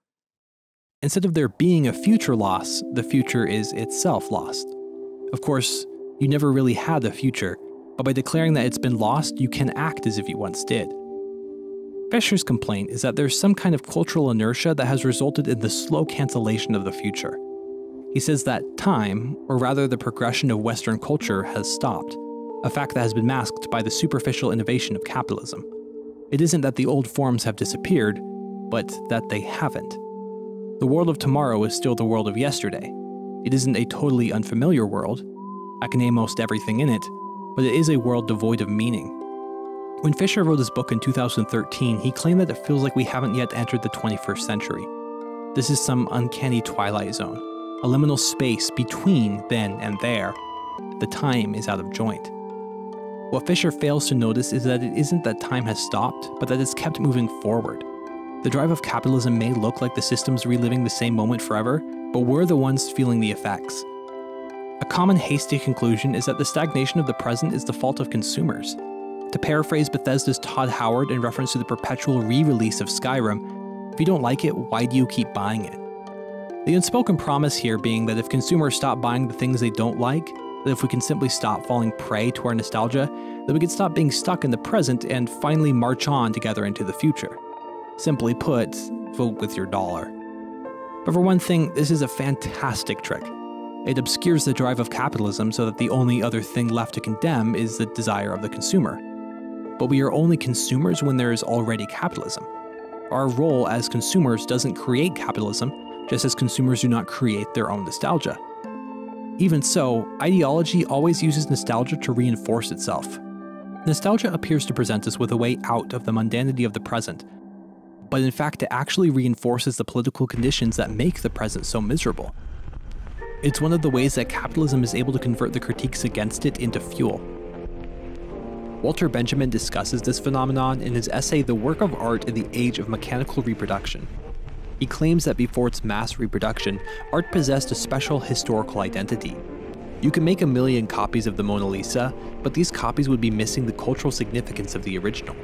Instead of there being a future loss, the future is itself lost. Of course, you never really had a future, but by declaring that it's been lost, you can act as if you once did. Fisher's complaint is that there's some kind of cultural inertia that has resulted in the slow cancellation of the future. He says that time, or rather the progression of Western culture, has stopped, a fact that has been masked by the superficial innovation of capitalism. It isn't that the old forms have disappeared, but that they haven't. The world of tomorrow is still the world of yesterday. It isn't a totally unfamiliar world. I can name most everything in it, but it is a world devoid of meaning. When Fisher wrote his book in two thousand thirteen, he claimed that it feels like we haven't yet entered the twenty-first century. This is some uncanny twilight zone, a liminal space between then and there. The time is out of joint. What Fisher fails to notice is that it isn't that time has stopped, but that it's kept moving forward. The drive of capitalism may look like the system's reliving the same moment forever, but we're the ones feeling the effects. A common hasty conclusion is that the stagnation of the present is the fault of consumers. To paraphrase Bethesda's Todd Howard in reference to the perpetual re-release of Skyrim, if you don't like it, why do you keep buying it? The unspoken promise here being that if consumers stop buying the things they don't like, that if we can simply stop falling prey to our nostalgia, that we can stop being stuck in the present and finally march on together into the future. Simply put, vote with your dollar. But for one thing, this is a fantastic trick. It obscures the drive of capitalism so that the only other thing left to condemn is the desire of the consumer. But we are only consumers when there is already capitalism. Our role as consumers doesn't create capitalism, just as consumers do not create their own nostalgia. Even so, ideology always uses nostalgia to reinforce itself. Nostalgia appears to present us with a way out of the mundanity of the present, but in fact it actually reinforces the political conditions that make the present so miserable. It's one of the ways that capitalism is able to convert the critiques against it into fuel. Walter Benjamin discusses this phenomenon in his essay The Work of Art in the Age of Mechanical Reproduction. He claims that before its mass reproduction, art possessed a special historical identity. You can make a million copies of the Mona Lisa, but these copies would be missing the cultural significance of the original.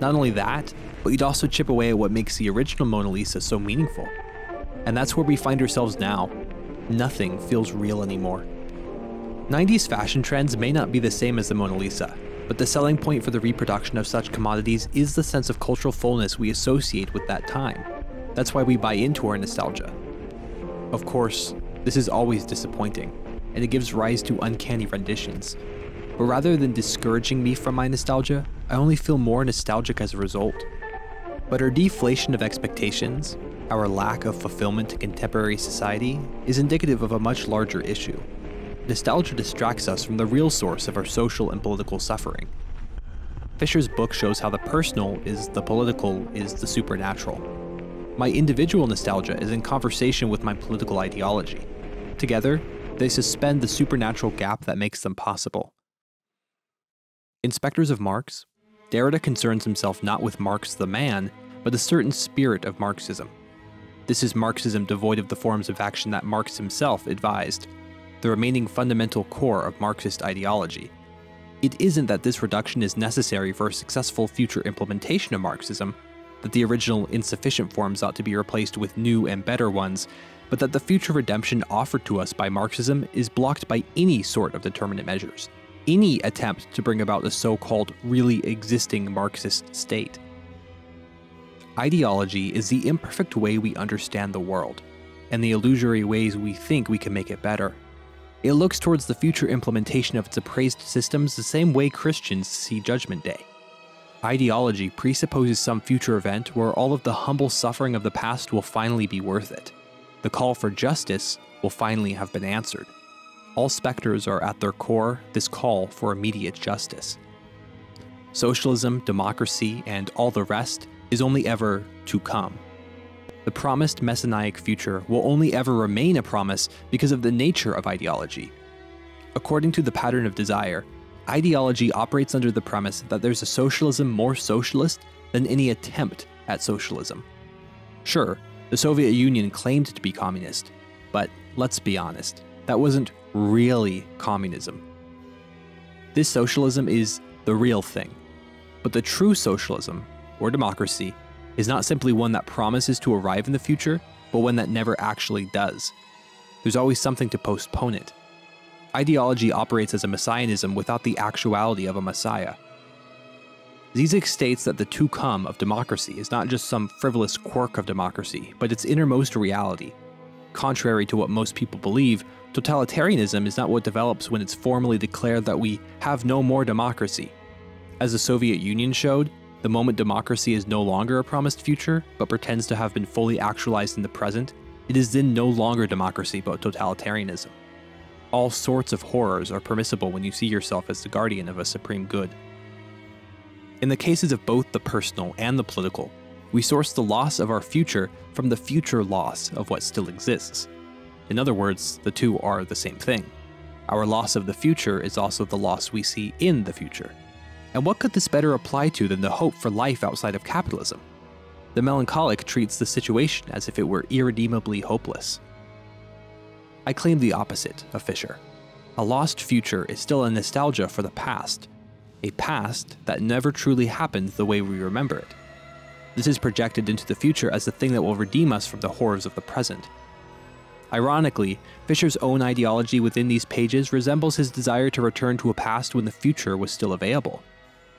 Not only that, but you'd also chip away at what makes the original Mona Lisa so meaningful. And that's where we find ourselves now. Nothing feels real anymore. nineties fashion trends may not be the same as the Mona Lisa, but the selling point for the reproduction of such commodities is the sense of cultural fullness we associate with that time. That's why we buy into our nostalgia. Of course, this is always disappointing, and it gives rise to uncanny renditions. But rather than discouraging me from my nostalgia, I only feel more nostalgic as a result. But our deflation of expectations, our lack of fulfillment in contemporary society, is indicative of a much larger issue. Nostalgia distracts us from the real source of our social and political suffering. Fisher's book shows how the personal is the political is the supernatural. My individual nostalgia is in conversation with my political ideology. Together, they suspend the supernatural gap that makes them possible. In Spectres of Marx, Derrida concerns himself not with Marx the man, but a certain spirit of Marxism. This is Marxism devoid of the forms of action that Marx himself advised, the remaining fundamental core of Marxist ideology. It isn't that this reduction is necessary for a successful future implementation of Marxism, that the original insufficient forms ought to be replaced with new and better ones, but that the future redemption offered to us by Marxism is blocked by any sort of determinate measures, any attempt to bring about the so-called really existing Marxist state. Ideology is the imperfect way we understand the world, and the illusory ways we think we can make it better. It looks towards the future implementation of its appraised systems the same way Christians see Judgment Day. Ideology presupposes some future event where all of the humble suffering of the past will finally be worth it. The call for justice will finally have been answered. All specters are at their core this call for immediate justice. Socialism, democracy, and all the rest is only ever to come. The promised messianic future will only ever remain a promise because of the nature of ideology. According to the pattern of desire, ideology operates under the premise that there's a socialism more socialist than any attempt at socialism. Sure, the Soviet Union claimed to be communist, but let's be honest, that wasn't really communism. This socialism is the real thing, but the true socialism, or democracy, is not simply one that promises to arrive in the future, but one that never actually does. There's always something to postpone it. Ideology operates as a messianism without the actuality of a messiah. Zizek states that the to come of democracy is not just some frivolous quirk of democracy, but its innermost reality. Contrary to what most people believe, totalitarianism is not what develops when it's formally declared that we have no more democracy. As the Soviet Union showed, the moment democracy is no longer a promised future, but pretends to have been fully actualized in the present, it is then no longer democracy but totalitarianism. All sorts of horrors are permissible when you see yourself as the guardian of a supreme good. In the cases of both the personal and the political, we source the loss of our future from the future loss of what still exists. In other words, the two are the same thing. Our loss of the future is also the loss we see in the future. And what could this better apply to than the hope for life outside of capitalism? The melancholic treats the situation as if it were irredeemably hopeless. I claim the opposite of Fisher. A lost future is still a nostalgia for the past, a past that never truly happened the way we remember it. This is projected into the future as the thing that will redeem us from the horrors of the present. Ironically, Fisher's own ideology within these pages resembles his desire to return to a past when the future was still available.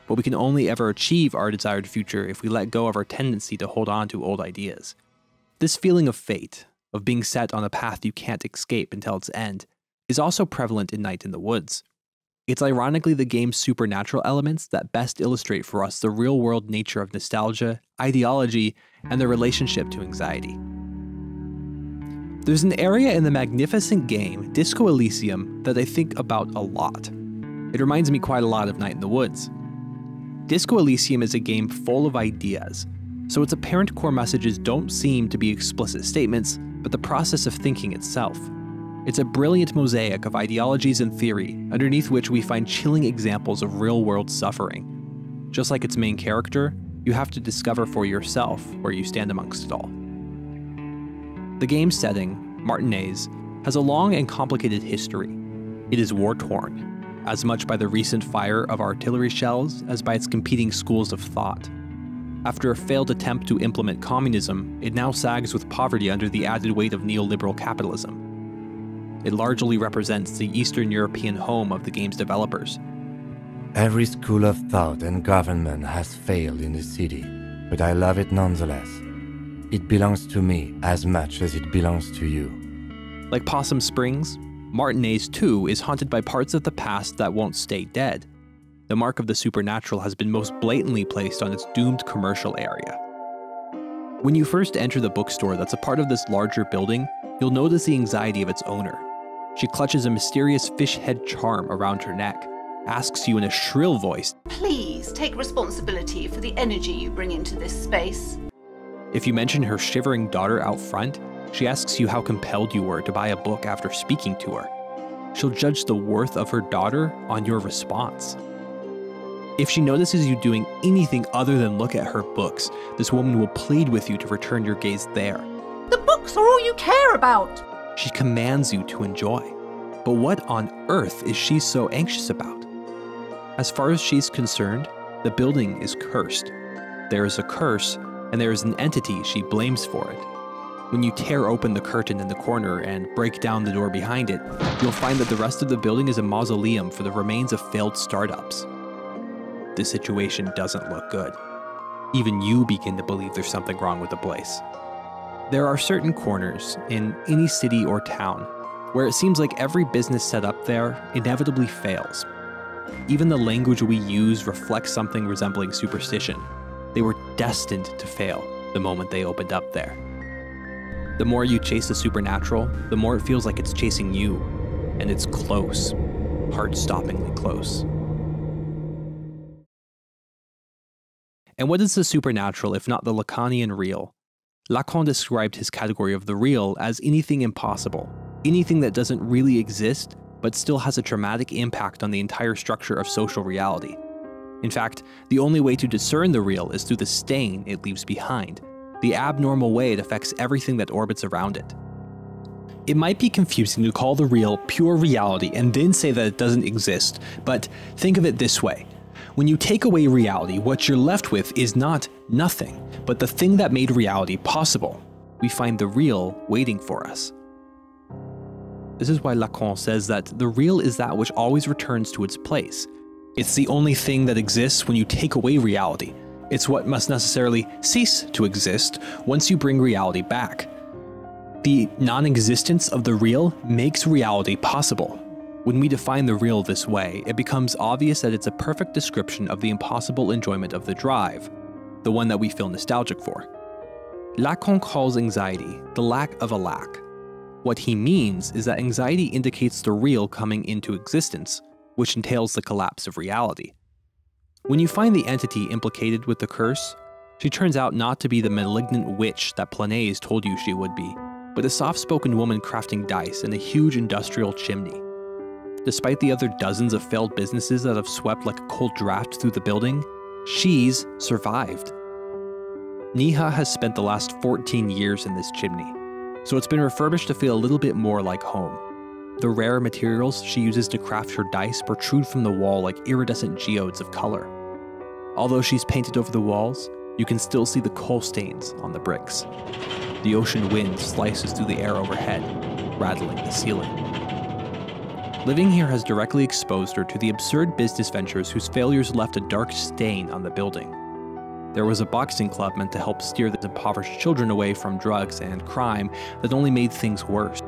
But we can only ever achieve our desired future if we let go of our tendency to hold on to old ideas. This feeling of fate, of being set on a path you can't escape until its end, is also prevalent in Night in the Woods. It's ironically the game's supernatural elements that best illustrate for us the real-world nature of nostalgia, ideology, and their relationship to anxiety. There's an area in the magnificent game, Disco Elysium, that I think about a lot. It reminds me quite a lot of Night in the Woods. Disco Elysium is a game full of ideas, so its apparent core messages don't seem to be explicit statements, but the process of thinking itself. It's a brilliant mosaic of ideologies and theory, underneath which we find chilling examples of real-world suffering. Just like its main character, you have to discover for yourself where you stand amongst it all. The game's setting, Martinaise, has a long and complicated history. It is war-torn, as much by the recent fire of artillery shells as by its competing schools of thought. After a failed attempt to implement communism, it now sags with poverty under the added weight of neoliberal capitalism. It largely represents the Eastern European home of the game's developers. Every school of thought and government has failed in the city, but I love it nonetheless. It belongs to me as much as it belongs to you. Like Possum Springs, Martinaise too is haunted by parts of the past that won't stay dead. The mark of the supernatural has been most blatantly placed on its doomed commercial area. When you first enter the bookstore that's a part of this larger building, you'll notice the anxiety of its owner. She clutches a mysterious fish head charm around her neck, asks you in a shrill voice, "Please take responsibility for the energy you bring into this space." If you mention her shivering daughter out front, she asks you how compelled you were to buy a book after speaking to her. She'll judge the worth of her daughter on your response. If she notices you doing anything other than look at her books, this woman will plead with you to return your gaze there. The books are all you care about! She commands you to enjoy. But what on earth is she so anxious about? As far as she's concerned, the building is cursed. There is a curse, and there is an entity she blames for it. When you tear open the curtain in the corner and break down the door behind it, you'll find that the rest of the building is a mausoleum for the remains of failed startups. The situation doesn't look good. Even you begin to believe there's something wrong with the place. There are certain corners in any city or town where it seems like every business set up there inevitably fails. Even the language we use reflects something resembling superstition. They were destined to fail the moment they opened up there. The more you chase the supernatural, the more it feels like it's chasing you, and it's close, heart-stoppingly close. And what is the supernatural if not the Lacanian real? Lacan described his category of the real as anything impossible, anything that doesn't really exist, but still has a traumatic impact on the entire structure of social reality. In fact, the only way to discern the real is through the stain it leaves behind, the abnormal way it affects everything that orbits around it. It might be confusing to call the real pure reality and then say that it doesn't exist, but think of it this way. When you take away reality, what you're left with is not nothing, but the thing that made reality possible. We find the real waiting for us. This is why Lacan says that the real is that which always returns to its place. It's the only thing that exists when you take away reality. It's what must necessarily cease to exist once you bring reality back. The non-existence of the real makes reality possible. When we define the real this way, it becomes obvious that it's a perfect description of the impossible enjoyment of the drive, the one that we feel nostalgic for. Lacan calls anxiety the lack of a lack. What he means is that anxiety indicates the real coming into existence, which entails the collapse of reality. When you find the entity implicated with the curse, she turns out not to be the malignant witch that Planaise told you she would be, but a soft-spoken woman crafting dice in a huge industrial chimney. Despite the other dozens of failed businesses that have swept like a cold draft through the building, she's survived. Neha has spent the last fourteen years in this chimney, so it's been refurbished to feel a little bit more like home. The rare materials she uses to craft her dice protrude from the wall like iridescent geodes of color. Although she's painted over the walls, you can still see the coal stains on the bricks. The ocean wind slices through the air overhead, rattling the ceiling. Living here has directly exposed her to the absurd business ventures whose failures left a dark stain on the building. There was a boxing club meant to help steer the impoverished children away from drugs and crime that only made things worse.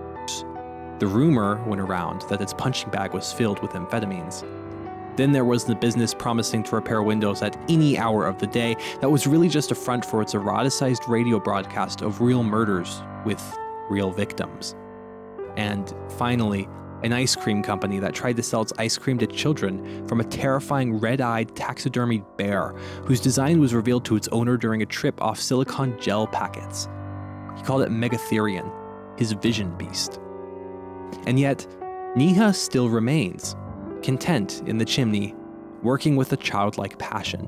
The rumor went around that its punching bag was filled with amphetamines. Then there was the business promising to repair windows at any hour of the day that was really just a front for its eroticized radio broadcast of real murders with real victims. And finally, an ice cream company that tried to sell its ice cream to children from a terrifying red-eyed taxidermied bear whose design was revealed to its owner during a trip off silicone gel packets. He called it Megatherian, his vision beast. And yet, Neha still remains, content in the chimney, working with a childlike passion.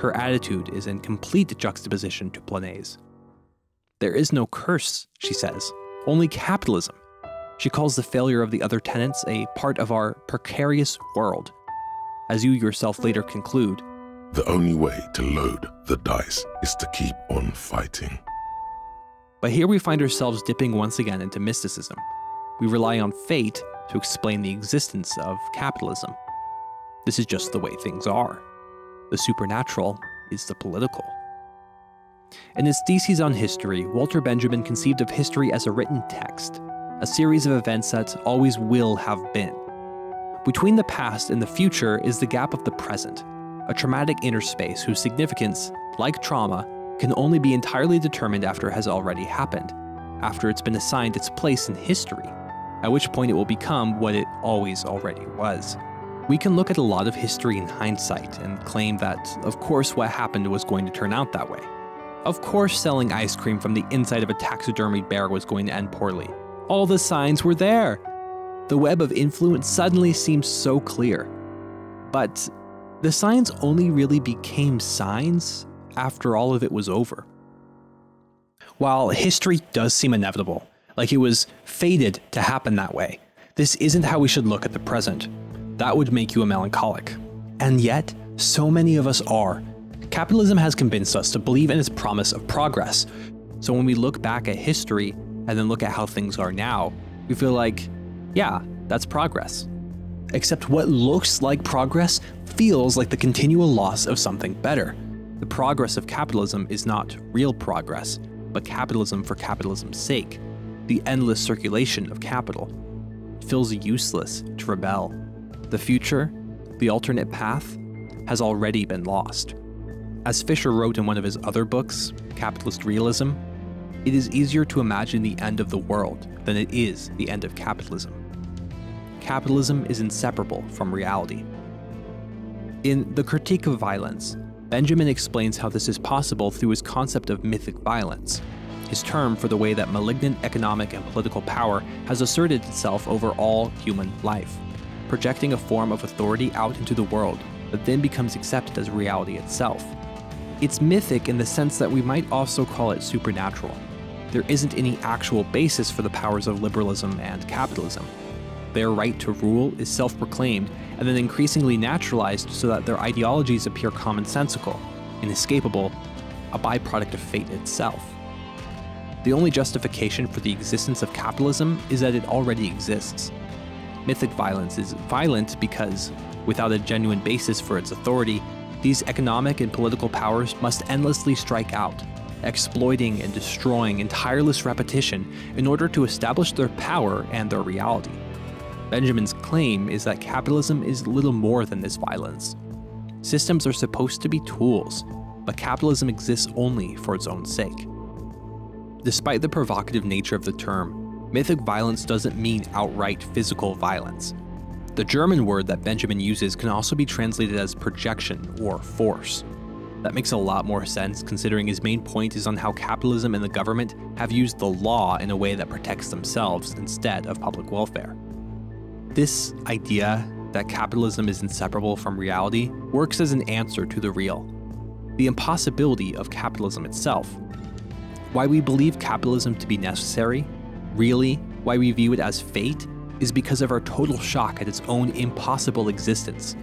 Her attitude is in complete juxtaposition to Planaise. There is no curse, she says, only capitalism. She calls the failure of the other tenants a part of our precarious world. As you yourself later conclude, the only way to load the dice is to keep on fighting. But here we find ourselves dipping once again into mysticism. We rely on fate to explain the existence of capitalism. This is just the way things are. The supernatural is the political. In his theses on history, Walter Benjamin conceived of history as a written text, a series of events that always will have been. Between the past and the future is the gap of the present, a traumatic interspace whose significance, like trauma, can only be entirely determined after it has already happened, after it's been assigned its place in history, at which point it will become what it always already was. We can look at a lot of history in hindsight and claim that, of course, what happened was going to turn out that way. Of course, selling ice cream from the inside of a taxidermied bear was going to end poorly. All the signs were there. The web of influence suddenly seemed so clear. But the signs only really became signs after all of it was over. While history does seem inevitable, like it was fated to happen that way, this isn't how we should look at the present. That would make you a melancholic. And yet, so many of us are. Capitalism has convinced us to believe in its promise of progress. So when we look back at history and then look at how things are now, we feel like, yeah, that's progress. Except what looks like progress feels like the continual loss of something better. The progress of capitalism is not real progress, but capitalism for capitalism's sake. The endless circulation of capital. It feels useless to rebel. The future, the alternate path, has already been lost. As Fisher wrote in one of his other books, Capitalist Realism, it is easier to imagine the end of the world than it is the end of capitalism. Capitalism is inseparable from reality. In The Critique of Violence, Benjamin explains how this is possible through his concept of mythic violence, his term for the way that malignant economic and political power has asserted itself over all human life, projecting a form of authority out into the world that then becomes accepted as reality itself. It's mythic in the sense that we might also call it supernatural. There isn't any actual basis for the powers of liberalism and capitalism. Their right to rule is self-proclaimed and then increasingly naturalized so that their ideologies appear commonsensical, inescapable, a byproduct of fate itself. The only justification for the existence of capitalism is that it already exists. Mythic violence is violent because, without a genuine basis for its authority, these economic and political powers must endlessly strike out, exploiting and destroying in tireless repetition in order to establish their power and their reality. Benjamin's claim is that capitalism is little more than this violence. Systems are supposed to be tools, but capitalism exists only for its own sake. Despite the provocative nature of the term, mythic violence doesn't mean outright physical violence. The German word that Benjamin uses can also be translated as projection or force. That makes a lot more sense considering his main point is on how capitalism and the government have used the law in a way that protects themselves instead of public welfare. This idea that capitalism is inseparable from reality works as an answer to the real, the impossibility of capitalism itself. Why we believe capitalism to be necessary, really why we view it as fate, is because of our total shock at its own impossible existence.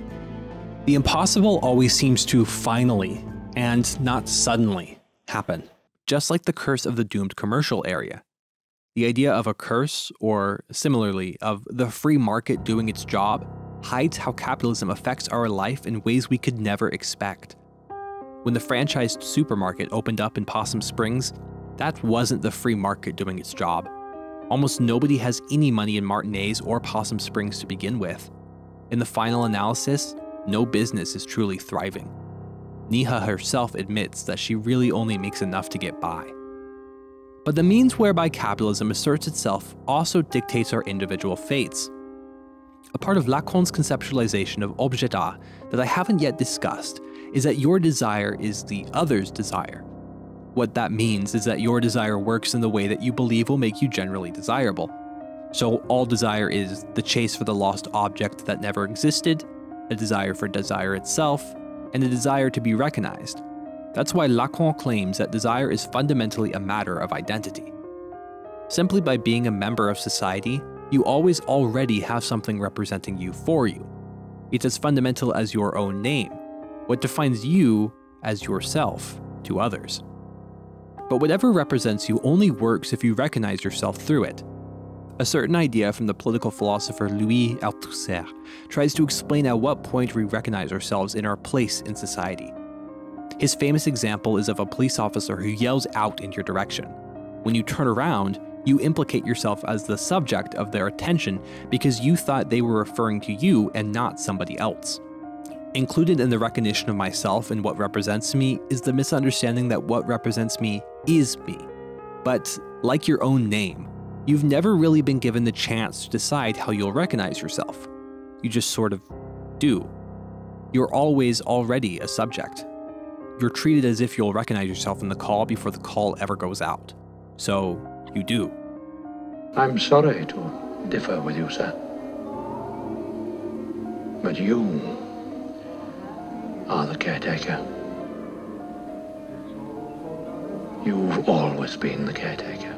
The impossible always seems to finally, and not suddenly, happen, just like the curse of the doomed commercial area. The idea of a curse, or similarly, of the free market doing its job, hides how capitalism affects our life in ways we could never expect. When the franchised supermarket opened up in Possum Springs, that wasn't the free market doing its job. Almost nobody has any money in Martinaise or Possum Springs to begin with. In the final analysis, no business is truly thriving. Neha herself admits that she really only makes enough to get by. But the means whereby capitalism asserts itself also dictates our individual fates. A part of Lacan's conceptualization of objet a that I haven't yet discussed is that your desire is the other's desire. What that means is that your desire works in the way that you believe will make you generally desirable. So all desire is the chase for the lost object that never existed, a desire for desire itself, and a desire to be recognized. That's why Lacan claims that desire is fundamentally a matter of identity. Simply by being a member of society, you always already have something representing you for you. It's as fundamental as your own name, what defines you as yourself to others. But whatever represents you only works if you recognize yourself through it. A certain idea from the political philosopher Louis Althusser tries to explain at what point we recognize ourselves in our place in society. His famous example is of a police officer who yells out in your direction. When you turn around, you implicate yourself as the subject of their attention because you thought they were referring to you and not somebody else. Included in the recognition of myself and what represents me is the misunderstanding that what represents me is me. But like your own name, you've never really been given the chance to decide how you'll recognize yourself. You just sort of do. You're always already a subject. You're treated as if you'll recognize yourself in the call before the call ever goes out. So you do. I'm sorry to differ with you, sir. But you are the caretaker. You've always been the caretaker.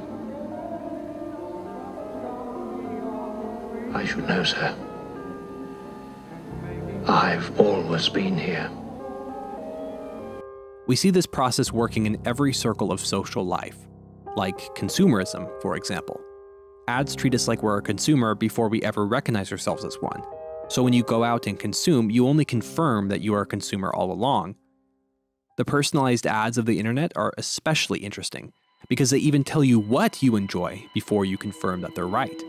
I should know, sir. I've always been here. We see this process working in every circle of social life, like consumerism, for example. Ads treat us like we're a consumer before we ever recognize ourselves as one. So when you go out and consume, you only confirm that you are a consumer all along. The personalized ads of the internet are especially interesting because they even tell you what you enjoy before you confirm that they're right.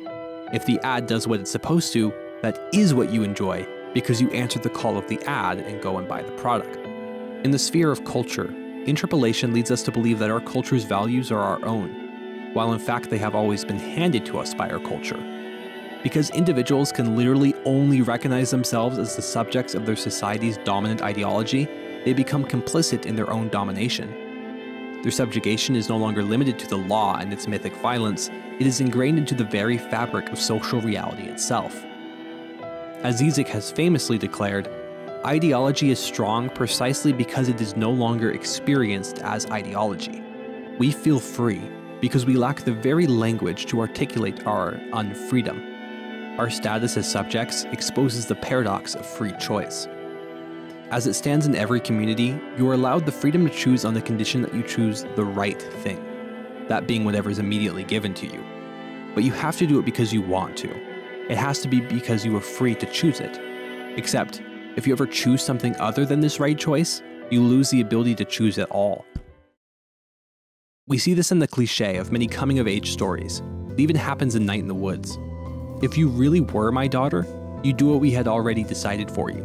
If the ad does what it's supposed to, that is what you enjoy because you answered the call of the ad and go and buy the product. In the sphere of culture, interpolation leads us to believe that our culture's values are our own, while in fact they have always been handed to us by our culture. Because individuals can literally only recognize themselves as the subjects of their society's dominant ideology, they become complicit in their own domination. Their subjugation is no longer limited to the law and its mythic violence, it is ingrained into the very fabric of social reality itself. As Zizek has famously declared, ideology is strong precisely because it is no longer experienced as ideology. We feel free because we lack the very language to articulate our unfreedom. Our status as subjects exposes the paradox of free choice. As it stands in every community, you are allowed the freedom to choose on the condition that you choose the right thing, that being whatever is immediately given to you. But you have to do it because you want to. It has to be because you are free to choose it. Except, if you ever choose something other than this right choice, you lose the ability to choose at all. We see this in the cliche of many coming-of-age stories. It even happens in Night in the Woods. If you really were my daughter, you'd do what we had already decided for you.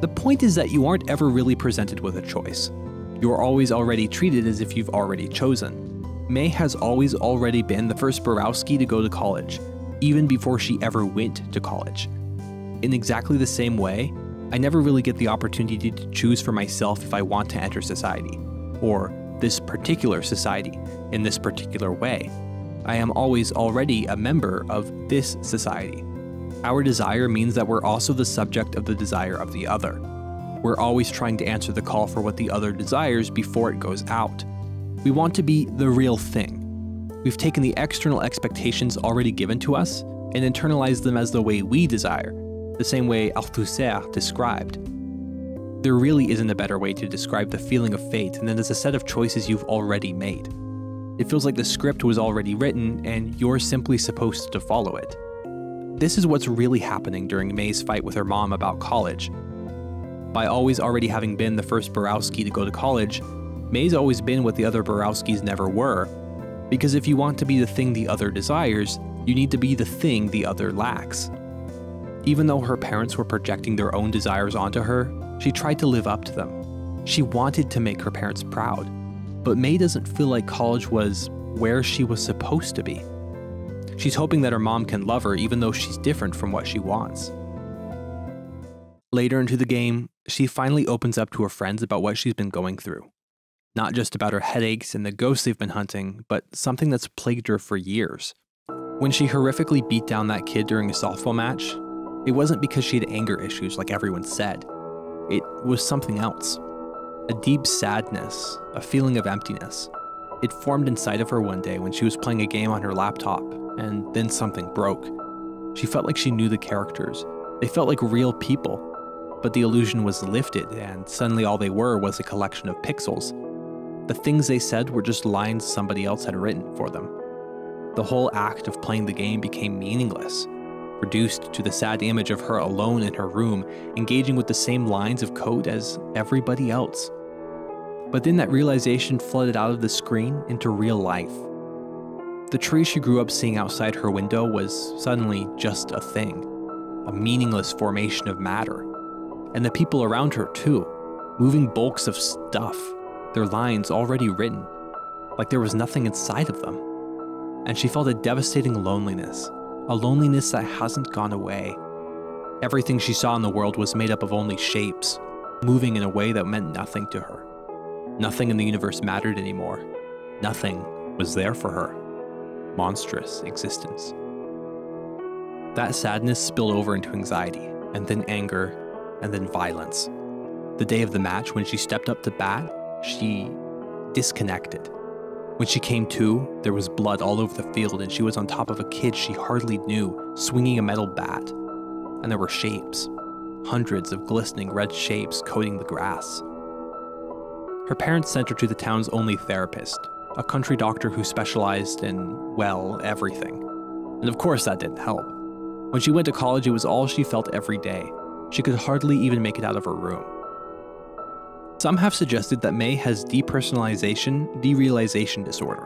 The point is that you aren't ever really presented with a choice. You are always already treated as if you've already chosen. Mae has always already been the first Borowski to go to college, even before she ever went to college. In exactly the same way, I never really get the opportunity to choose for myself if I want to enter society, or this particular society, in this particular way. I am always already a member of this society. Our desire means that we're also the subject of the desire of the other. We're always trying to answer the call for what the other desires before it goes out. We want to be the real thing. We've taken the external expectations already given to us and internalized them as the way we desire, the same way Althusser described. There really isn't a better way to describe the feeling of fate than as a set of choices you've already made. It feels like the script was already written and you're simply supposed to follow it. This is what's really happening during Mae's fight with her mom about college. By always already having been the first Borowski to go to college, Mae's always been what the other Borowskis never were, because if you want to be the thing the other desires, you need to be the thing the other lacks. Even though her parents were projecting their own desires onto her, she tried to live up to them. She wanted to make her parents proud, but Mae doesn't feel like college was where she was supposed to be. She's hoping that her mom can love her even though she's different from what she wants. Later into the game, she finally opens up to her friends about what she's been going through. Not just about her headaches and the ghosts they've been hunting, but something that's plagued her for years. When she horrifically beat down that kid during a softball match, it wasn't because she had anger issues like everyone said. It was something else. A deep sadness, a feeling of emptiness. It formed inside of her one day when she was playing a game on her laptop, and then something broke. She felt like she knew the characters. They felt like real people, but the illusion was lifted and suddenly all they were was a collection of pixels. The things they said were just lines somebody else had written for them. The whole act of playing the game became meaningless, reduced to the sad image of her alone in her room, engaging with the same lines of code as everybody else. But then that realization flooded out of the screen into real life. The tree she grew up seeing outside her window was suddenly just a thing, a meaningless formation of matter. And the people around her too, moving bulks of stuff, their lines already written, like there was nothing inside of them. And she felt a devastating loneliness, a loneliness that hasn't gone away. Everything she saw in the world was made up of only shapes, moving in a way that meant nothing to her. Nothing in the universe mattered anymore. Nothing was there for her. Monstrous existence. That sadness spilled over into anxiety, and then anger, and then violence. The day of the match, when she stepped up to bat, she disconnected. When she came to, there was blood all over the field and she was on top of a kid she hardly knew, swinging a metal bat. And there were shapes, hundreds of glistening red shapes coating the grass. Her parents sent her to the town's only therapist, a country doctor who specialized in, well, everything. And of course that didn't help. When she went to college, it was all she felt every day. She could hardly even make it out of her room. Some have suggested that Mae has depersonalization, derealization disorder.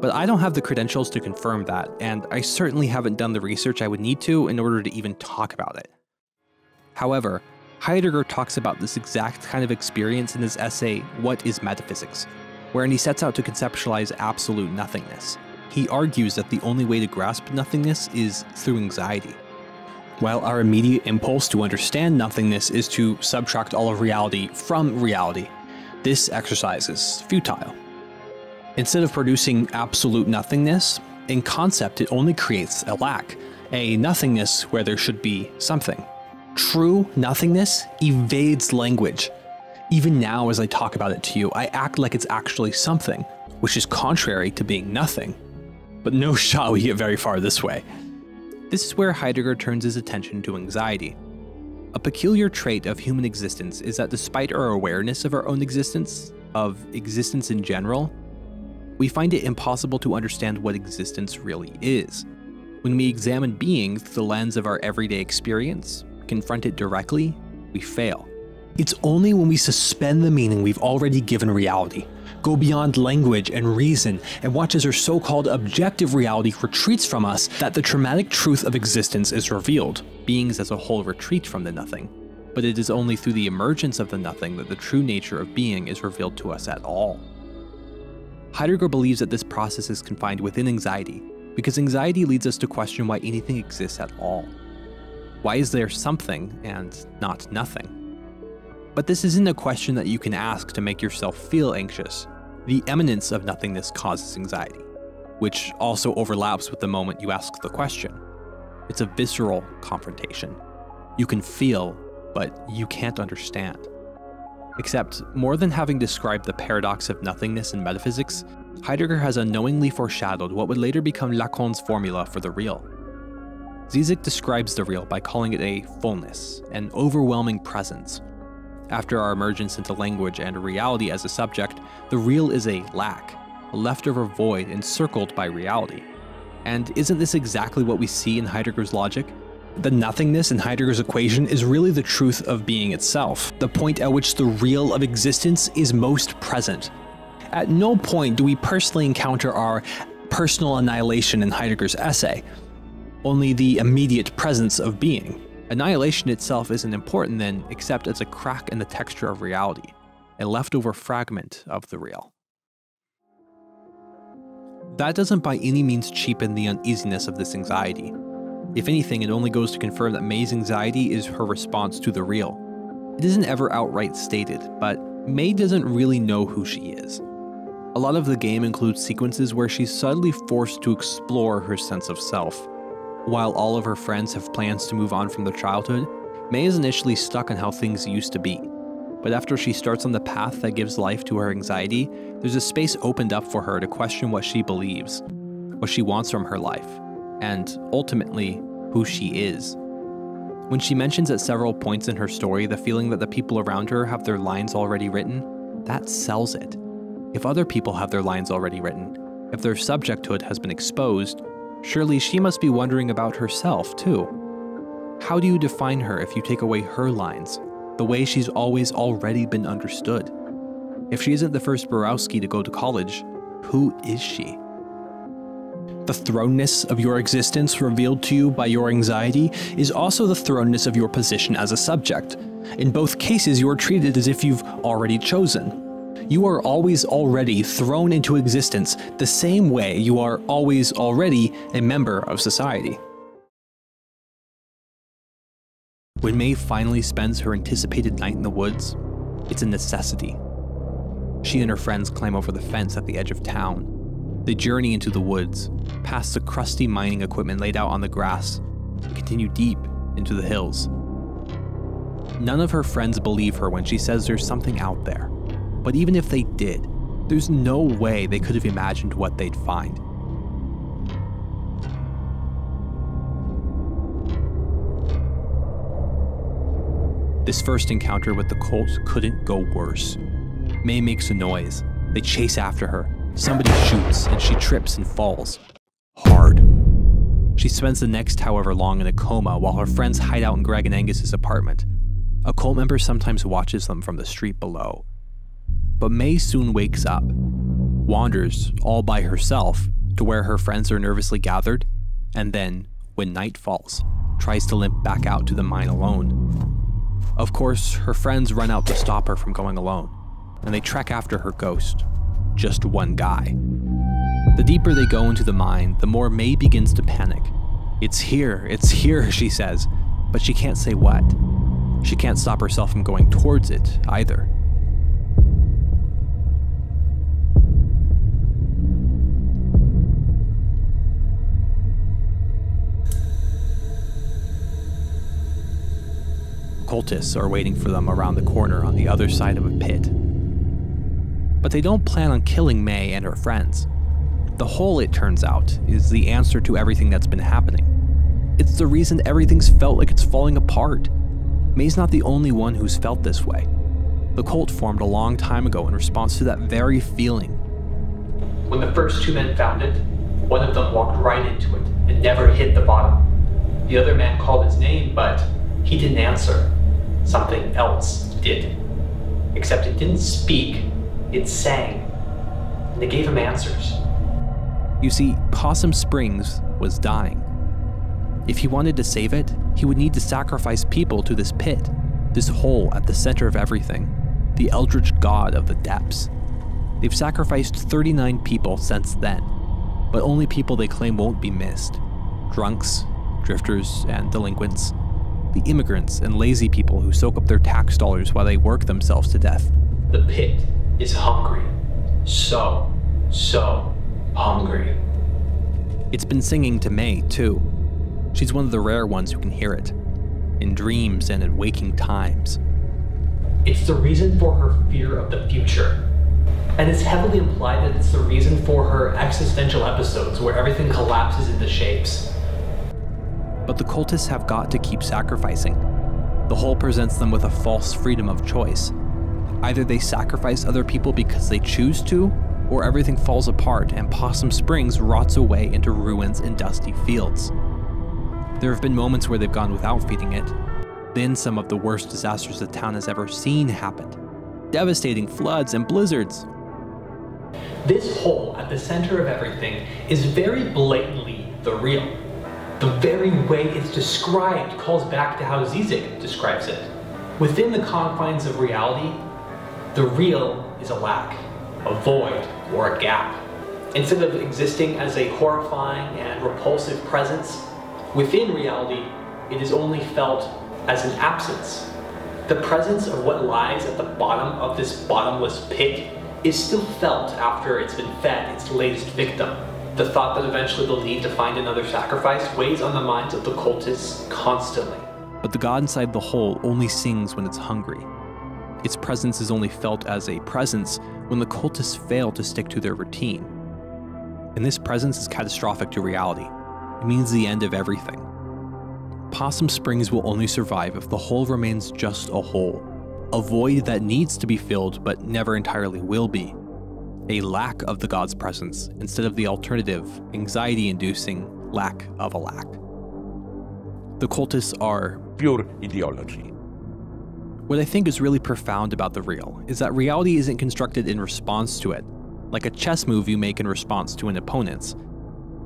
But I don't have the credentials to confirm that, and I certainly haven't done the research I would need to in order to even talk about it. However, Heidegger talks about this exact kind of experience in his essay, What is Metaphysics?, wherein he sets out to conceptualize absolute nothingness. He argues that the only way to grasp nothingness is through anxiety. While our immediate impulse to understand nothingness is to subtract all of reality from reality, this exercise is futile. Instead of producing absolute nothingness, in concept it only creates a lack, a nothingness where there should be something. True nothingness evades language. Even now as I talk about it to you, I act like it's actually something, which is contrary to being nothing. But no shot we get very far this way. This is where Heidegger turns his attention to anxiety. A peculiar trait of human existence is that despite our awareness of our own existence, of existence in general, we find it impossible to understand what existence really is. When we examine being through the lens of our everyday experience, confront it directly, we fail. It's only when we suspend the meaning we've already given reality, go beyond language and reason, and watch as our so-called objective reality retreats from us that the traumatic truth of existence is revealed. Beings as a whole retreat from the nothing, but it is only through the emergence of the nothing that the true nature of being is revealed to us at all. Heidegger believes that this process is confined within anxiety, because anxiety leads us to question why anything exists at all. Why is there something and not nothing? But this isn't a question that you can ask to make yourself feel anxious. The eminence of nothingness causes anxiety, which also overlaps with the moment you ask the question. It's a visceral confrontation. You can feel, but you can't understand. Except, more than having described the paradox of nothingness in metaphysics, Heidegger has unknowingly foreshadowed what would later become Lacan's formula for the real. Zizek describes the real by calling it a fullness, an overwhelming presence. After our emergence into language and reality as a subject, the real is a lack, a leftover void encircled by reality. And isn't this exactly what we see in Heidegger's logic? The nothingness in Heidegger's equation is really the truth of being itself, the point at which the real of existence is most present. At no point do we personally encounter our personal annihilation in Heidegger's essay, only the immediate presence of being. Annihilation itself isn't important then, except as a crack in the texture of reality, a leftover fragment of the real. That doesn't by any means cheapen the uneasiness of this anxiety. If anything, it only goes to confirm that Mae's anxiety is her response to the real. It isn't ever outright stated, but Mae doesn't really know who she is. A lot of the game includes sequences where she's suddenly forced to explore her sense of self. While all of her friends have plans to move on from their childhood, Mae is initially stuck on how things used to be. But after she starts on the path that gives life to her anxiety, there's a space opened up for her to question what she believes, what she wants from her life, and ultimately, who she is. When she mentions at several points in her story the feeling that the people around her have their lines already written, that sells it. If other people have their lines already written, if their subjecthood has been exposed, surely she must be wondering about herself too. How do you define her if you take away her lines, the way she's always already been understood? If she isn't the first Borowski to go to college, who is she? The thrownness of your existence revealed to you by your anxiety is also the thrownness of your position as a subject. In both cases, you are treated as if you've already chosen. You are always already thrown into existence the same way you are always already a member of society. When Mae finally spends her anticipated night in the woods, it's a necessity. She and her friends climb over the fence at the edge of town. They journey into the woods, past the crusty mining equipment laid out on the grass, and continue deep into the hills. None of her friends believe her when she says there's something out there, but even if they did, there's no way they could have imagined what they'd find. This first encounter with the colt couldn't go worse. Mae makes a noise. They chase after her. Somebody shoots, and she trips and falls. Hard. She spends the next however long in a coma while her friends hide out in Greg and Angus's apartment. A cult member sometimes watches them from the street below. But Mae soon wakes up, wanders all by herself to where her friends are nervously gathered, and then, when night falls, tries to limp back out to the mine alone. Of course, her friends run out to stop her from going alone, and they trek after her ghost. Just one guy. The deeper they go into the mine, the more Mae begins to panic. It's here, it's here, she says, but she can't say what. She can't stop herself from going towards it either. Cultists are waiting for them around the corner on the other side of a pit. But they don't plan on killing Mae and her friends. The hole, it turns out, is the answer to everything that's been happening. It's the reason everything's felt like it's falling apart. Mae's not the only one who's felt this way. The cult formed a long time ago in response to that very feeling. When the first two men found it, one of them walked right into it and never hit the bottom. The other man called his name, but he didn't answer. Something else did. Except it didn't speak. It sang, and they gave him answers. You see, Possum Springs was dying. If he wanted to save it, he would need to sacrifice people to this pit, this hole at the center of everything, the eldritch god of the depths. They've sacrificed thirty-nine people since then, but only people they claim won't be missed. Drunks, drifters, and delinquents. The immigrants and lazy people who soak up their tax dollars while they work themselves to death. The pit is hungry. So, so hungry. It's been singing to Mae, too. She's one of the rare ones who can hear it, in dreams and in waking times. It's the reason for her fear of the future. And it's heavily implied that it's the reason for her existential episodes where everything collapses into shapes. But the cultists have got to keep sacrificing. The hole presents them with a false freedom of choice. Either they sacrifice other people because they choose to, or everything falls apart and Possum Springs rots away into ruins and dusty fields. There have been moments where they've gone without feeding it. Then some of the worst disasters the town has ever seen happened. Devastating floods and blizzards. This hole at the center of everything is very blatantly the real. The very way it's described calls back to how Zizek describes it. Within the confines of reality, the real is a lack, a void, or a gap. Instead of existing as a horrifying and repulsive presence, within reality, it is only felt as an absence. The presence of what lies at the bottom of this bottomless pit is still felt after it's been fed its latest victim. The thought that eventually they'll need to find another sacrifice weighs on the minds of the cultists constantly. But the god inside the hole only sings when it's hungry. Its presence is only felt as a presence when the cultists fail to stick to their routine. And this presence is catastrophic to reality. It means the end of everything. Possum Springs will only survive if the hole remains just a hole, a void that needs to be filled but never entirely will be. A lack of the god's presence instead of the alternative, anxiety-inducing lack of a lack. The cultists are pure ideology. What I think is really profound about the real is that reality isn't constructed in response to it, like a chess move you make in response to an opponent's.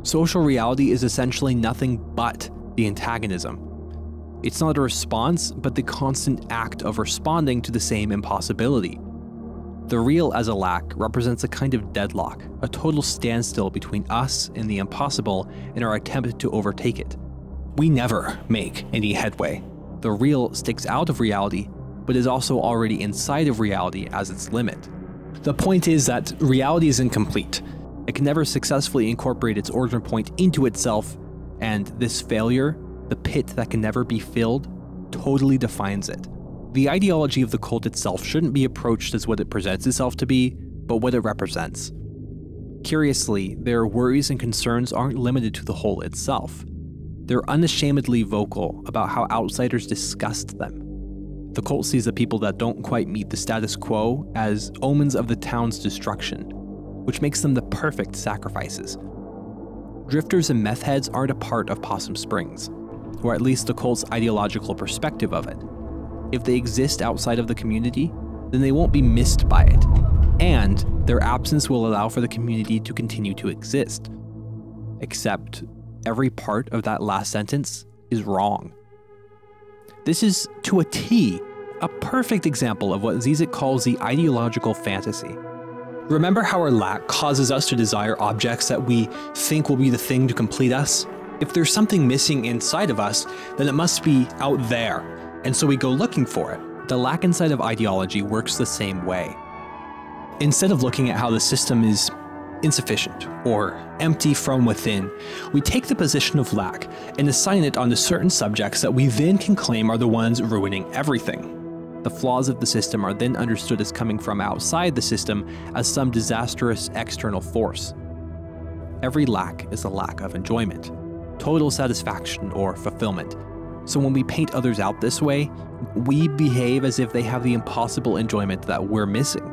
Social reality is essentially nothing but the antagonism. It's not a response, but the constant act of responding to the same impossibility. The real as a lack represents a kind of deadlock, a total standstill between us and the impossible in our attempt to overtake it. We never make any headway. The real sticks out of reality, but is also already inside of reality as its limit. The point is that reality is incomplete. It can never successfully incorporate its origin point into itself, and this failure, the pit that can never be filled, totally defines it. The ideology of the cult itself shouldn't be approached as what it presents itself to be, but what it represents. Curiously, their worries and concerns aren't limited to the hole itself. They're unashamedly vocal about how outsiders disgust them. The cult sees the people that don't quite meet the status quo as omens of the town's destruction, which makes them the perfect sacrifices. Drifters and meth heads aren't a part of Possum Springs, or at least the cult's ideological perspective of it. If they exist outside of the community, then they won't be missed by it, and their absence will allow for the community to continue to exist. Except, every part of that last sentence is wrong. This is, to a T, a perfect example of what Zizek calls the ideological fantasy. Remember how our lack causes us to desire objects that we think will be the thing to complete us? If there's something missing inside of us, then it must be out there. And so we go looking for it. The lack inside of ideology works the same way. Instead of looking at how the system is insufficient or empty from within, we take the position of lack and assign it onto certain subjects that we then can claim are the ones ruining everything. The flaws of the system are then understood as coming from outside the system as some disastrous external force. Every lack is a lack of enjoyment, total satisfaction or fulfillment. So when we paint others out this way, we behave as if they have the impossible enjoyment that we're missing.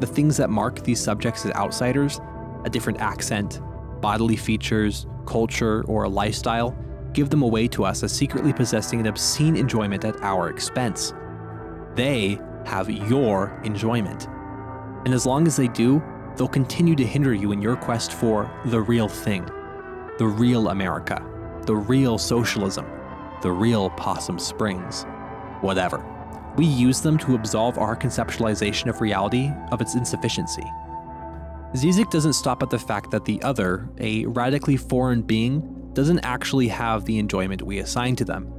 The things that mark these subjects as outsiders, a different accent, bodily features, culture, or a lifestyle, give them away to us as secretly possessing an obscene enjoyment at our expense. They have your enjoyment. And as long as they do, they'll continue to hinder you in your quest for the real thing, the real America, the real socialism, the real Possum Springs, whatever. We use them to absolve our conceptualization of reality of its insufficiency. Zizek doesn't stop at the fact that the other, a radically foreign being, doesn't actually have the enjoyment we assign to them.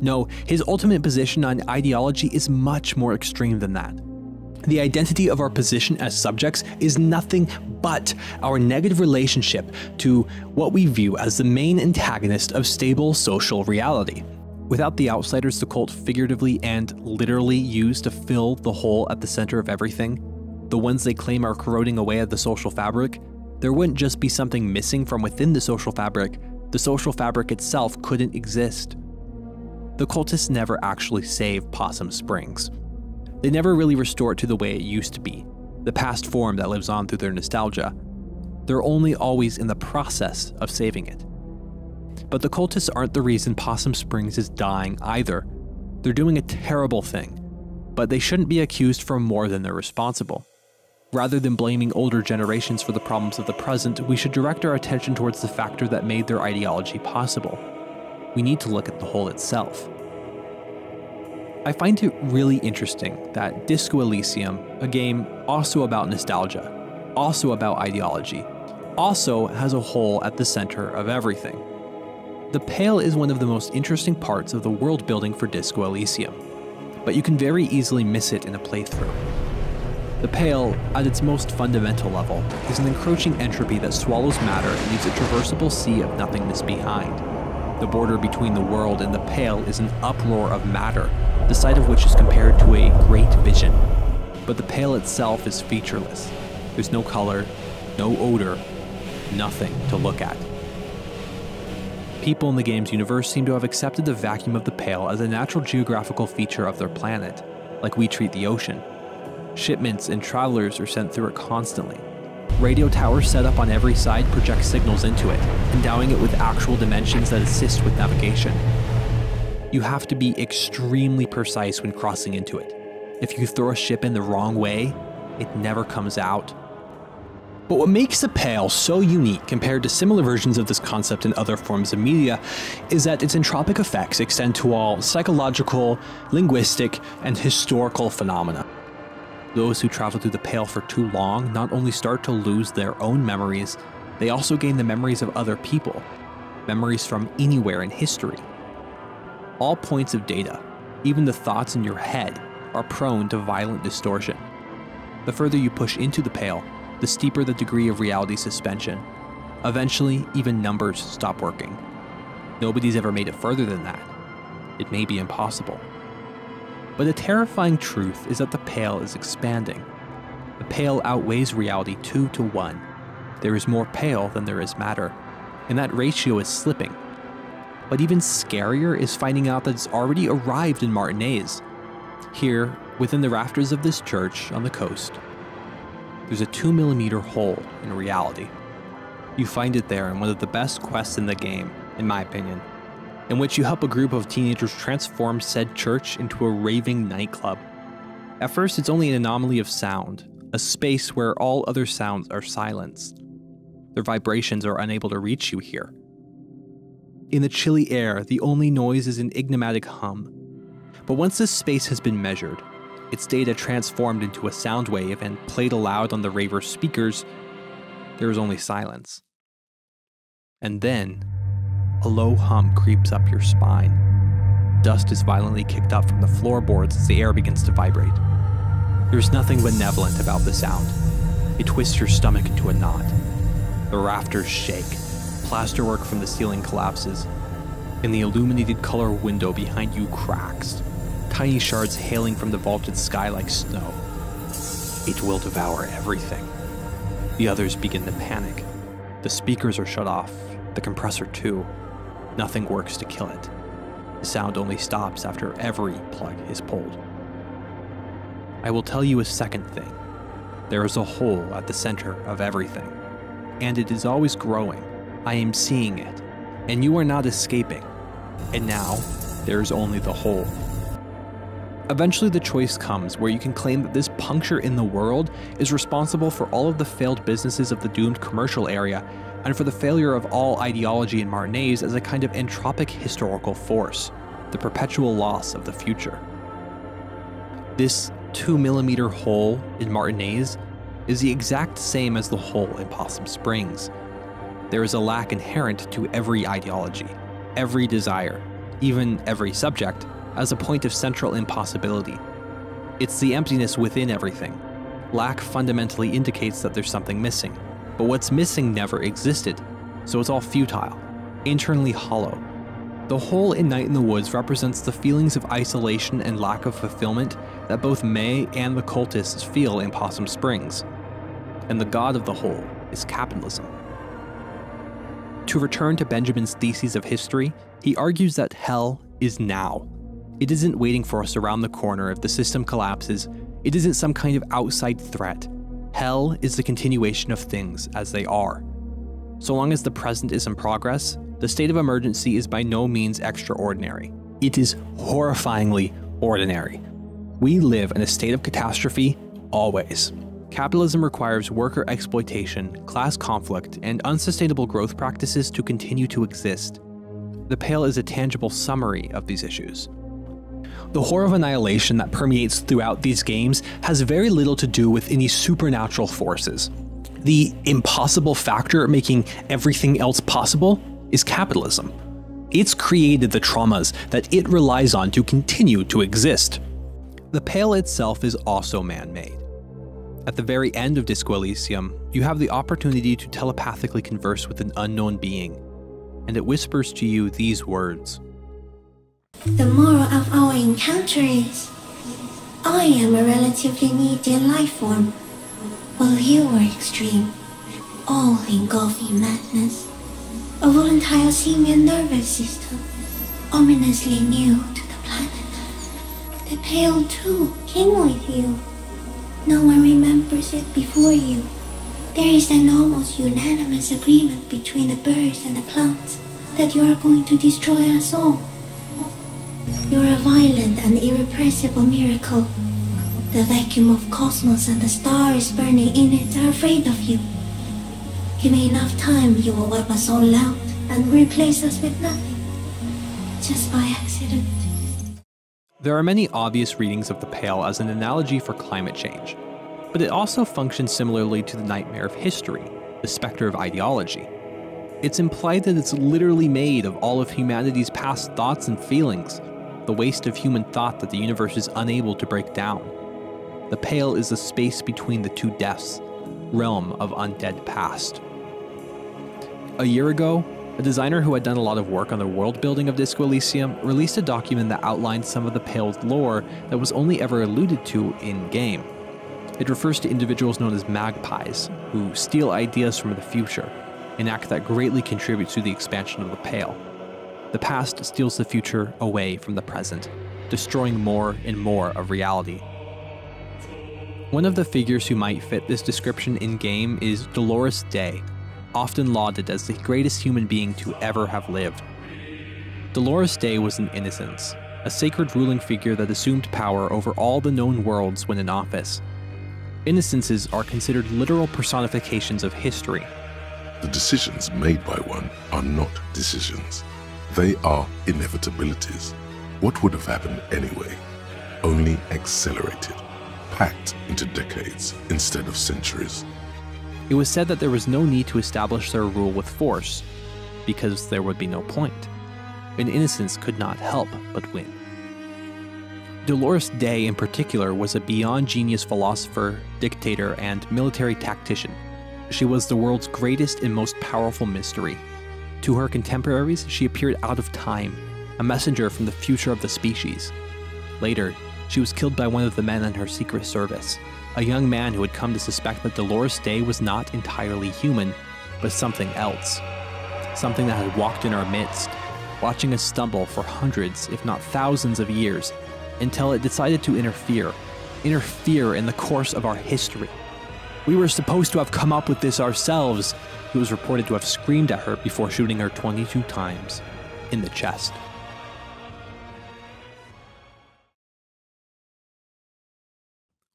No, his ultimate position on ideology is much more extreme than that. The identity of our position as subjects is nothing but our negative relationship to what we view as the main antagonist of stable social reality. Without the outsiders the cult figuratively and literally use to fill the hole at the center of everything, the ones they claim are corroding away at the social fabric, there wouldn't just be something missing from within the social fabric, the social fabric itself couldn't exist. The cultists never actually save Possum Springs. They never really restore it to the way it used to be. the past form that lives on through their nostalgia. They're only always in the process of saving it. But the cultists aren't the reason Possum Springs is dying either. They're doing a terrible thing, but they shouldn't be accused for more than they're responsible. Rather than blaming older generations for the problems of the present, we should direct our attention towards the factor that made their ideology possible. We need to look at the whole itself. I find it really interesting that Disco Elysium, a game also about nostalgia, also about ideology, also has a hole at the center of everything. The Pale is one of the most interesting parts of the world building for Disco Elysium, but you can very easily miss it in a playthrough. The Pale, at its most fundamental level, is an encroaching entropy that swallows matter and leaves a traversable sea of nothingness behind. The border between the world and the Pale is an uproar of matter, the sight of which is compared to a great vision. But the Pale itself is featureless. There's no color, no odor, nothing to look at. People in the game's universe seem to have accepted the vacuum of the Pale as a natural geographical feature of their planet, like we treat the ocean. Shipments and travelers are sent through it constantly. Radio towers set up on every side project signals into it, endowing it with actual dimensions that assist with navigation. You have to be extremely precise when crossing into it. If you throw a ship in the wrong way, it never comes out. But what makes the Pale so unique compared to similar versions of this concept in other forms of media is that its entropic effects extend to all psychological, linguistic, and historical phenomena. Those who travel through the Pale for too long not only start to lose their own memories, they also gain the memories of other people, memories from anywhere in history. All points of data, even the thoughts in your head, are prone to violent distortion. The further you push into the Pale, the steeper the degree of reality suspension. Eventually, even numbers stop working. Nobody's ever made it further than that. It may be impossible. But the terrifying truth is that the Pale is expanding. The Pale outweighs reality two to one. There is more Pale than there is matter, and that ratio is slipping. But even scarier is finding out that it's already arrived in Martinaise. Here, within the rafters of this church on the coast, there's a two millimeter hole in reality. You find it there in one of the best quests in the game, in my opinion, in which you help a group of teenagers transform said church into a raving nightclub. At first, it's only an anomaly of sound, a space where all other sounds are silenced. Their vibrations are unable to reach you here. In the chilly air, the only noise is an enigmatic hum. But once this space has been measured, its data transformed into a sound wave and played aloud on the raver's speakers, there is only silence. And then, a low hum creeps up your spine. Dust is violently kicked up from the floorboards as the air begins to vibrate. There's nothing benevolent about the sound. It twists your stomach into a knot. The rafters shake. Plasterwork from the ceiling collapses. And the illuminated color window behind you cracks, tiny shards hailing from the vaulted sky like snow. It will devour everything. The others begin to panic. The speakers are shut off, the compressor too. Nothing works to kill it. The sound only stops after every plug is pulled. I will tell you a second thing. There is a hole at the center of everything, and it is always growing. I am seeing it, and you are not escaping. And now, there is only the hole. Eventually the choice comes where you can claim that this puncture in the world is responsible for all of the failed businesses of the doomed commercial area, and for the failure of all ideology in Martinaise as a kind of entropic historical force, the perpetual loss of the future. This two millimeter hole in Martinaise is the exact same as the hole in Possum Springs. There is a lack inherent to every ideology, every desire, even every subject, as a point of central impossibility. It's the emptiness within everything. Lack fundamentally indicates that there's something missing. But what's missing never existed, so it's all futile, internally hollow. The hole in Night in the Woods represents the feelings of isolation and lack of fulfillment that both Mae and the cultists feel in Possum Springs. And the god of the hole is capitalism. To return to Benjamin's theses of history, he argues that hell is now. It isn't waiting for us around the corner if the system collapses. It isn't some kind of outside threat. Hell is the continuation of things as they are. So long as the present is in progress, the state of emergency is by no means extraordinary. It is horrifyingly ordinary. We live in a state of catastrophe always. Capitalism requires worker exploitation, class conflict, and unsustainable growth practices to continue to exist. The Pale is a tangible summary of these issues. The horror of annihilation that permeates throughout these games has very little to do with any supernatural forces. The impossible factor making everything else possible is capitalism. It's created the traumas that it relies on to continue to exist. The Pale itself is also man-made. At the very end of Disco Elysium, you have the opportunity to telepathically converse with an unknown being, and it whispers to you these words. The moral of our encounter is, I am a relatively new dear life form, while you were extreme, all-engulfing madness. A volatile simian nervous system, ominously new to the planet. The Pale too came with you. No one remembers it before you. There is an almost unanimous agreement between the birds and the plants that you are going to destroy us all. You are a violent and irrepressible miracle. The vacuum of cosmos and the stars burning in it are afraid of you. Give me enough time, you will wipe us all out and replace us with nothing, just by accident. There are many obvious readings of The Pale as an analogy for climate change, but it also functions similarly to the nightmare of history, the specter of ideology. It's implied that it's literally made of all of humanity's past thoughts and feelings, the waste of human thought that the universe is unable to break down. The Pale is the space between the two deaths, realm of undead past. A year ago, a designer who had done a lot of work on the world building of Disco Elysium released a document that outlined some of the Pale's lore that was only ever alluded to in-game. It refers to individuals known as magpies, who steal ideas from the future, an act that greatly contributes to the expansion of the Pale. The past steals the future away from the present, destroying more and more of reality. One of the figures who might fit this description in-game is Dolores Day, often lauded as the greatest human being to ever have lived. Dolores Day was an innocence, a sacred ruling figure that assumed power over all the known worlds when in office. Innocences are considered literal personifications of history. The decisions made by one are not decisions. They are inevitabilities. What would have happened anyway, only accelerated, packed into decades instead of centuries. It was said that there was no need to establish their rule with force, because there would be no point. An innocence could not help but win. Dolores Day in particular was a beyond genius philosopher, dictator, and military tactician. She was the world's greatest and most powerful mystery. To her contemporaries, she appeared out of time, a messenger from the future of the species. Later, she was killed by one of the men in her secret service, a young man who had come to suspect that Dolores Day was not entirely human, but something else. Something that had walked in our midst, watching us stumble for hundreds, if not thousands of years, until it decided to interfere, interfere in the course of our history. We were supposed to have come up with this ourselves, he was reported to have screamed at her before shooting her twenty-two times in the chest.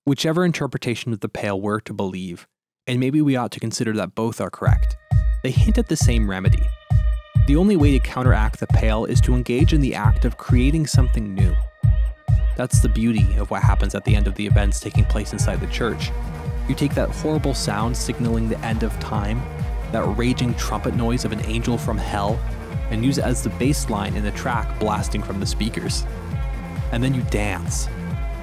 Whichever interpretation of the Pale we're to believe, and maybe we ought to consider that both are correct, they hint at the same remedy. The only way to counteract the Pale is to engage in the act of creating something new. That's the beauty of what happens at the end of the events taking place inside the church. You take that horrible sound signaling the end of time, that raging trumpet noise of an angel from hell, and use it as the bass line in the track blasting from the speakers. And then you dance.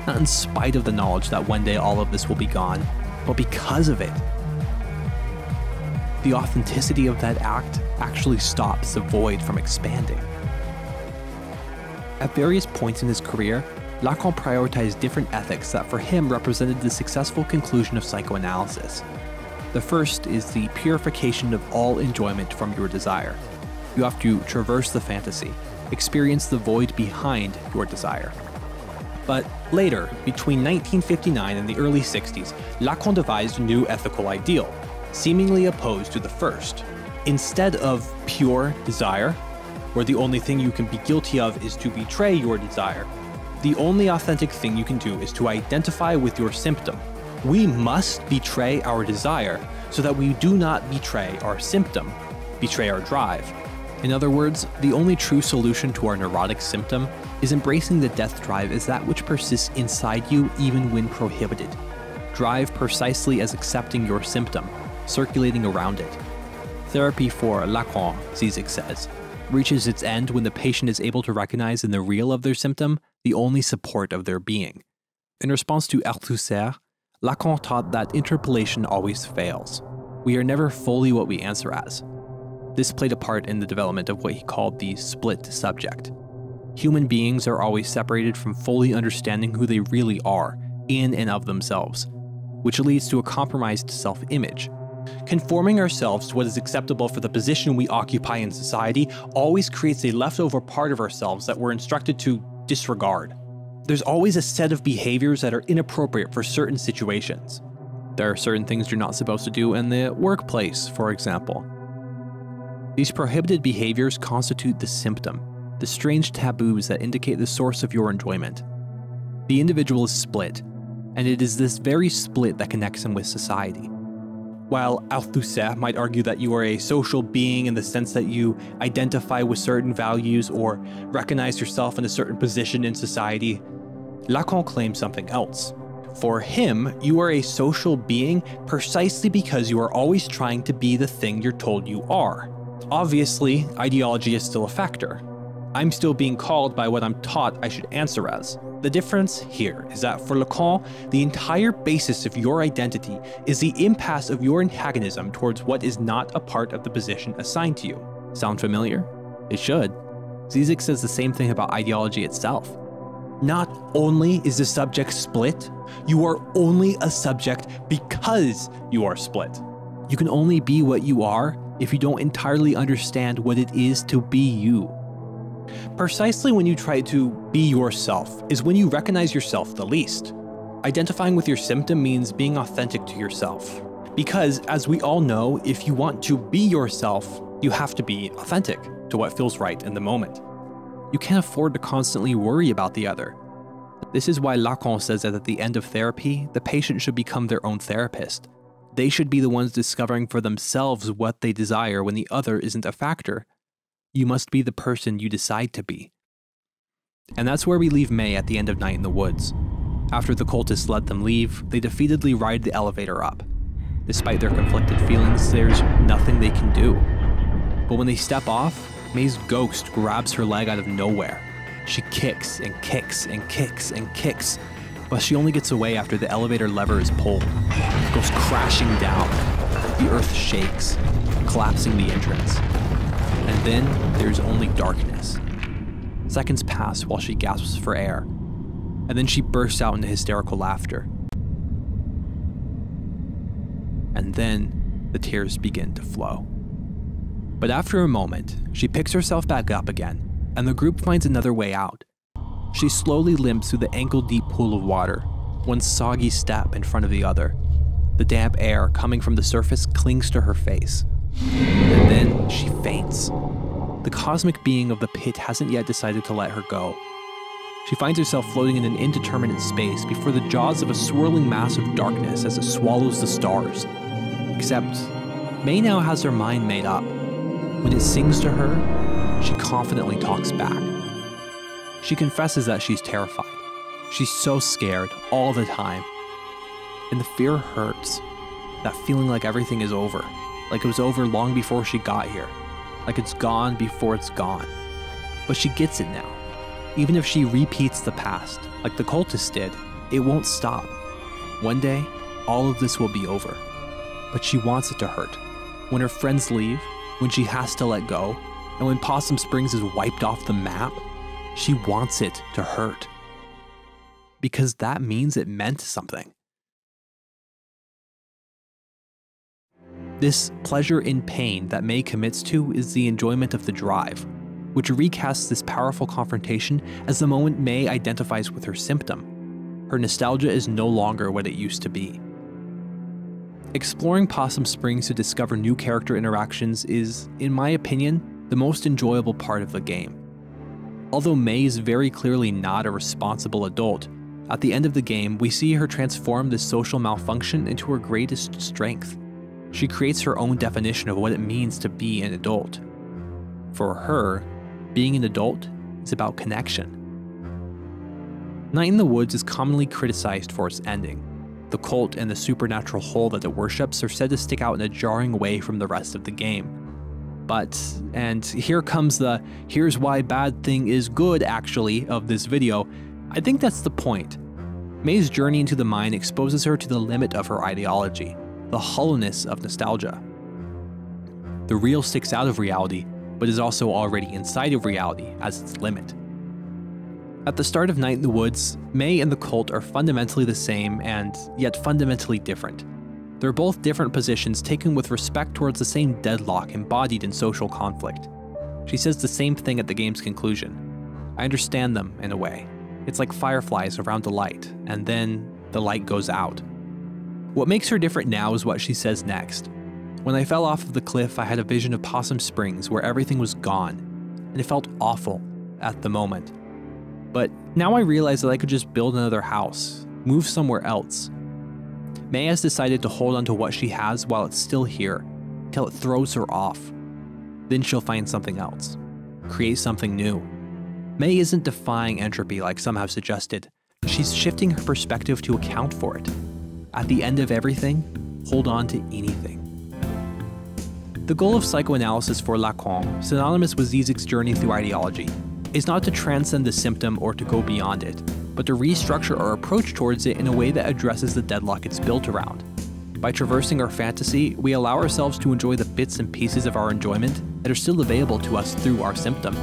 Not in spite of the knowledge that one day all of this will be gone, but because of it. The authenticity of that act actually stops the void from expanding. At various points in his career, Lacan prioritized different ethics that for him represented the successful conclusion of psychoanalysis. The first is the purification of all enjoyment from your desire. You have to traverse the fantasy, experience the void behind your desire. But later, between nineteen fifty-nine and the early sixties, Lacan devised a new ethical ideal, seemingly opposed to the first. Instead of pure desire, where the only thing you can be guilty of is to betray your desire, the only authentic thing you can do is to identify with your symptom. We must betray our desire so that we do not betray our symptom, betray our drive. In other words, the only true solution to our neurotic symptom is embracing the death drive as that which persists inside you even when prohibited. Drive precisely as accepting your symptom, circulating around it. Therapy for Lacan, Zizek says, reaches its end when the patient is able to recognize in the real of their symptom the only support of their being. In response to Althusser, Lacan taught that interpolation always fails. We are never fully what we answer as. This played a part in the development of what he called the split subject. Human beings are always separated from fully understanding who they really are, in and of themselves, which leads to a compromised self-image. Conforming ourselves to what is acceptable for the position we occupy in society always creates a leftover part of ourselves that we're instructed to disregard. There's always a set of behaviors that are inappropriate for certain situations. There are certain things you're not supposed to do in the workplace, for example. These prohibited behaviors constitute the symptom, the strange taboos that indicate the source of your enjoyment. The individual is split, and it is this very split that connects him with society. While Althusser might argue that you are a social being in the sense that you identify with certain values or recognize yourself in a certain position in society, Lacan claims something else. For him, you are a social being precisely because you are always trying to be the thing you're told you are. Obviously, ideology is still a factor. I'm still being called by what I'm taught I should answer as. The difference here is that for Lacan, the entire basis of your identity is the impasse of your antagonism towards what is not a part of the position assigned to you. Sound familiar? It should. Zizek says the same thing about ideology itself. Not only is the subject split, you are only a subject because you are split. You can only be what you are if you don't entirely understand what it is to be you. Precisely when you try to be yourself is when you recognize yourself the least. Identifying with your symptom means being authentic to yourself. Because, as we all know, if you want to be yourself, you have to be authentic to what feels right in the moment. You can't afford to constantly worry about the other. This is why Lacan says that at the end of therapy, the patient should become their own therapist. They should be the ones discovering for themselves what they desire when the other isn't a factor. You must be the person you decide to be. And that's where we leave Mae at the end of Night in the Woods. After the cultists let them leave, they defeatedly ride the elevator up. Despite their conflicted feelings, there's nothing they can do. But when they step off, Mae's ghost grabs her leg out of nowhere. She kicks and kicks and kicks and kicks, but she only gets away after the elevator lever is pulled. It goes crashing down. The earth shakes, collapsing the entrance. And then there's only darkness. Seconds pass while she gasps for air, and then she bursts out into hysterical laughter. And then the tears begin to flow. But after a moment, she picks herself back up again, and the group finds another way out. She slowly limps through the ankle-deep pool of water, one soggy step in front of the other. The damp air coming from the surface clings to her face. And then she faints. The cosmic being of the pit hasn't yet decided to let her go. She finds herself floating in an indeterminate space before the jaws of a swirling mass of darkness as it swallows the stars. Except, Mae now has her mind made up. When it sings to her, she confidently talks back. She confesses that she's terrified. She's so scared all the time. And the fear hurts, that feeling like everything is over, like it was over long before she got here, like it's gone before it's gone. But she gets it now. Even if she repeats the past, like the cultists did, it won't stop. One day, all of this will be over. But she wants it to hurt. When her friends leave, when she has to let go, and when Possum Springs is wiped off the map, she wants it to hurt. Because that means it meant something. This pleasure in pain that Mae commits to is the enjoyment of the drive, which recasts this powerful confrontation as the moment Mae identifies with her symptom. Her nostalgia is no longer what it used to be. Exploring Possum Springs to discover new character interactions is, in my opinion, the most enjoyable part of the game. Although Mae is very clearly not a responsible adult, at the end of the game, we see her transform this social malfunction into her greatest strength. She creates her own definition of what it means to be an adult. For her, being an adult is about connection. Night in the Woods is commonly criticized for its ending. The cult and the supernatural hole that it worships are said to stick out in a jarring way from the rest of the game. But, and here comes the here's why bad thing is good actually of this video, I think that's the point. Mae's journey into the mine exposes her to the limit of her ideology, the hollowness of nostalgia. The real sticks out of reality, but is also already inside of reality as its limit. At the start of Night in the Woods, Mae and the cult are fundamentally the same and yet fundamentally different. They're both different positions taken with respect towards the same deadlock embodied in social conflict. She says the same thing at the game's conclusion. I understand them in a way. It's like fireflies around the light, and then the light goes out. What makes her different now is what she says next. When I fell off of the cliff, I had a vision of Possum Springs where everything was gone, and it felt awful at the moment. But now I realize that I could just build another house, move somewhere else. Mae has decided to hold on to what she has while it's still here, till it throws her off. Then she'll find something else, create something new. Mae isn't defying entropy like some have suggested. She's shifting her perspective to account for it. At the end of everything, hold on to anything. The goal of psychoanalysis for Lacan, synonymous with Zizek's journey through ideology, is not to transcend the symptom or to go beyond it, but to restructure our approach towards it in a way that addresses the deadlock it's built around. By traversing our fantasy, we allow ourselves to enjoy the bits and pieces of our enjoyment that are still available to us through our symptom.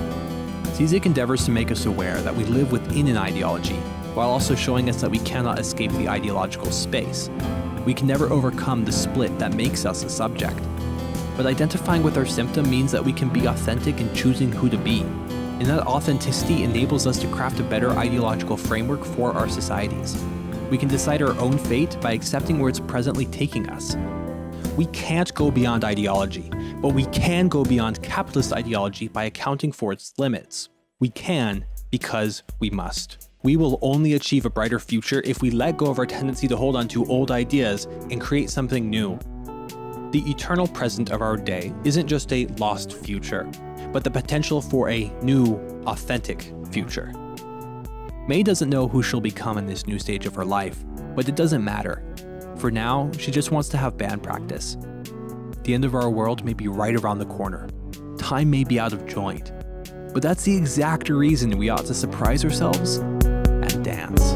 Zizek endeavors to make us aware that we live within an ideology, while also showing us that we cannot escape the ideological space. We can never overcome the split that makes us a subject. But identifying with our symptom means that we can be authentic in choosing who to be, and that authenticity enables us to craft a better ideological framework for our societies. We can decide our own fate by accepting where it's presently taking us. We can't go beyond ideology, but we can go beyond capitalist ideology by accounting for its limits. We can, because we must. We will only achieve a brighter future if we let go of our tendency to hold on to old ideas and create something new. The eternal present of our day isn't just a lost future, but the potential for a new, authentic future. Mae doesn't know who she'll become in this new stage of her life, but it doesn't matter. For now, she just wants to have band practice. The end of our world may be right around the corner. Time may be out of joint, but that's the exact reason we ought to surprise ourselves and dance.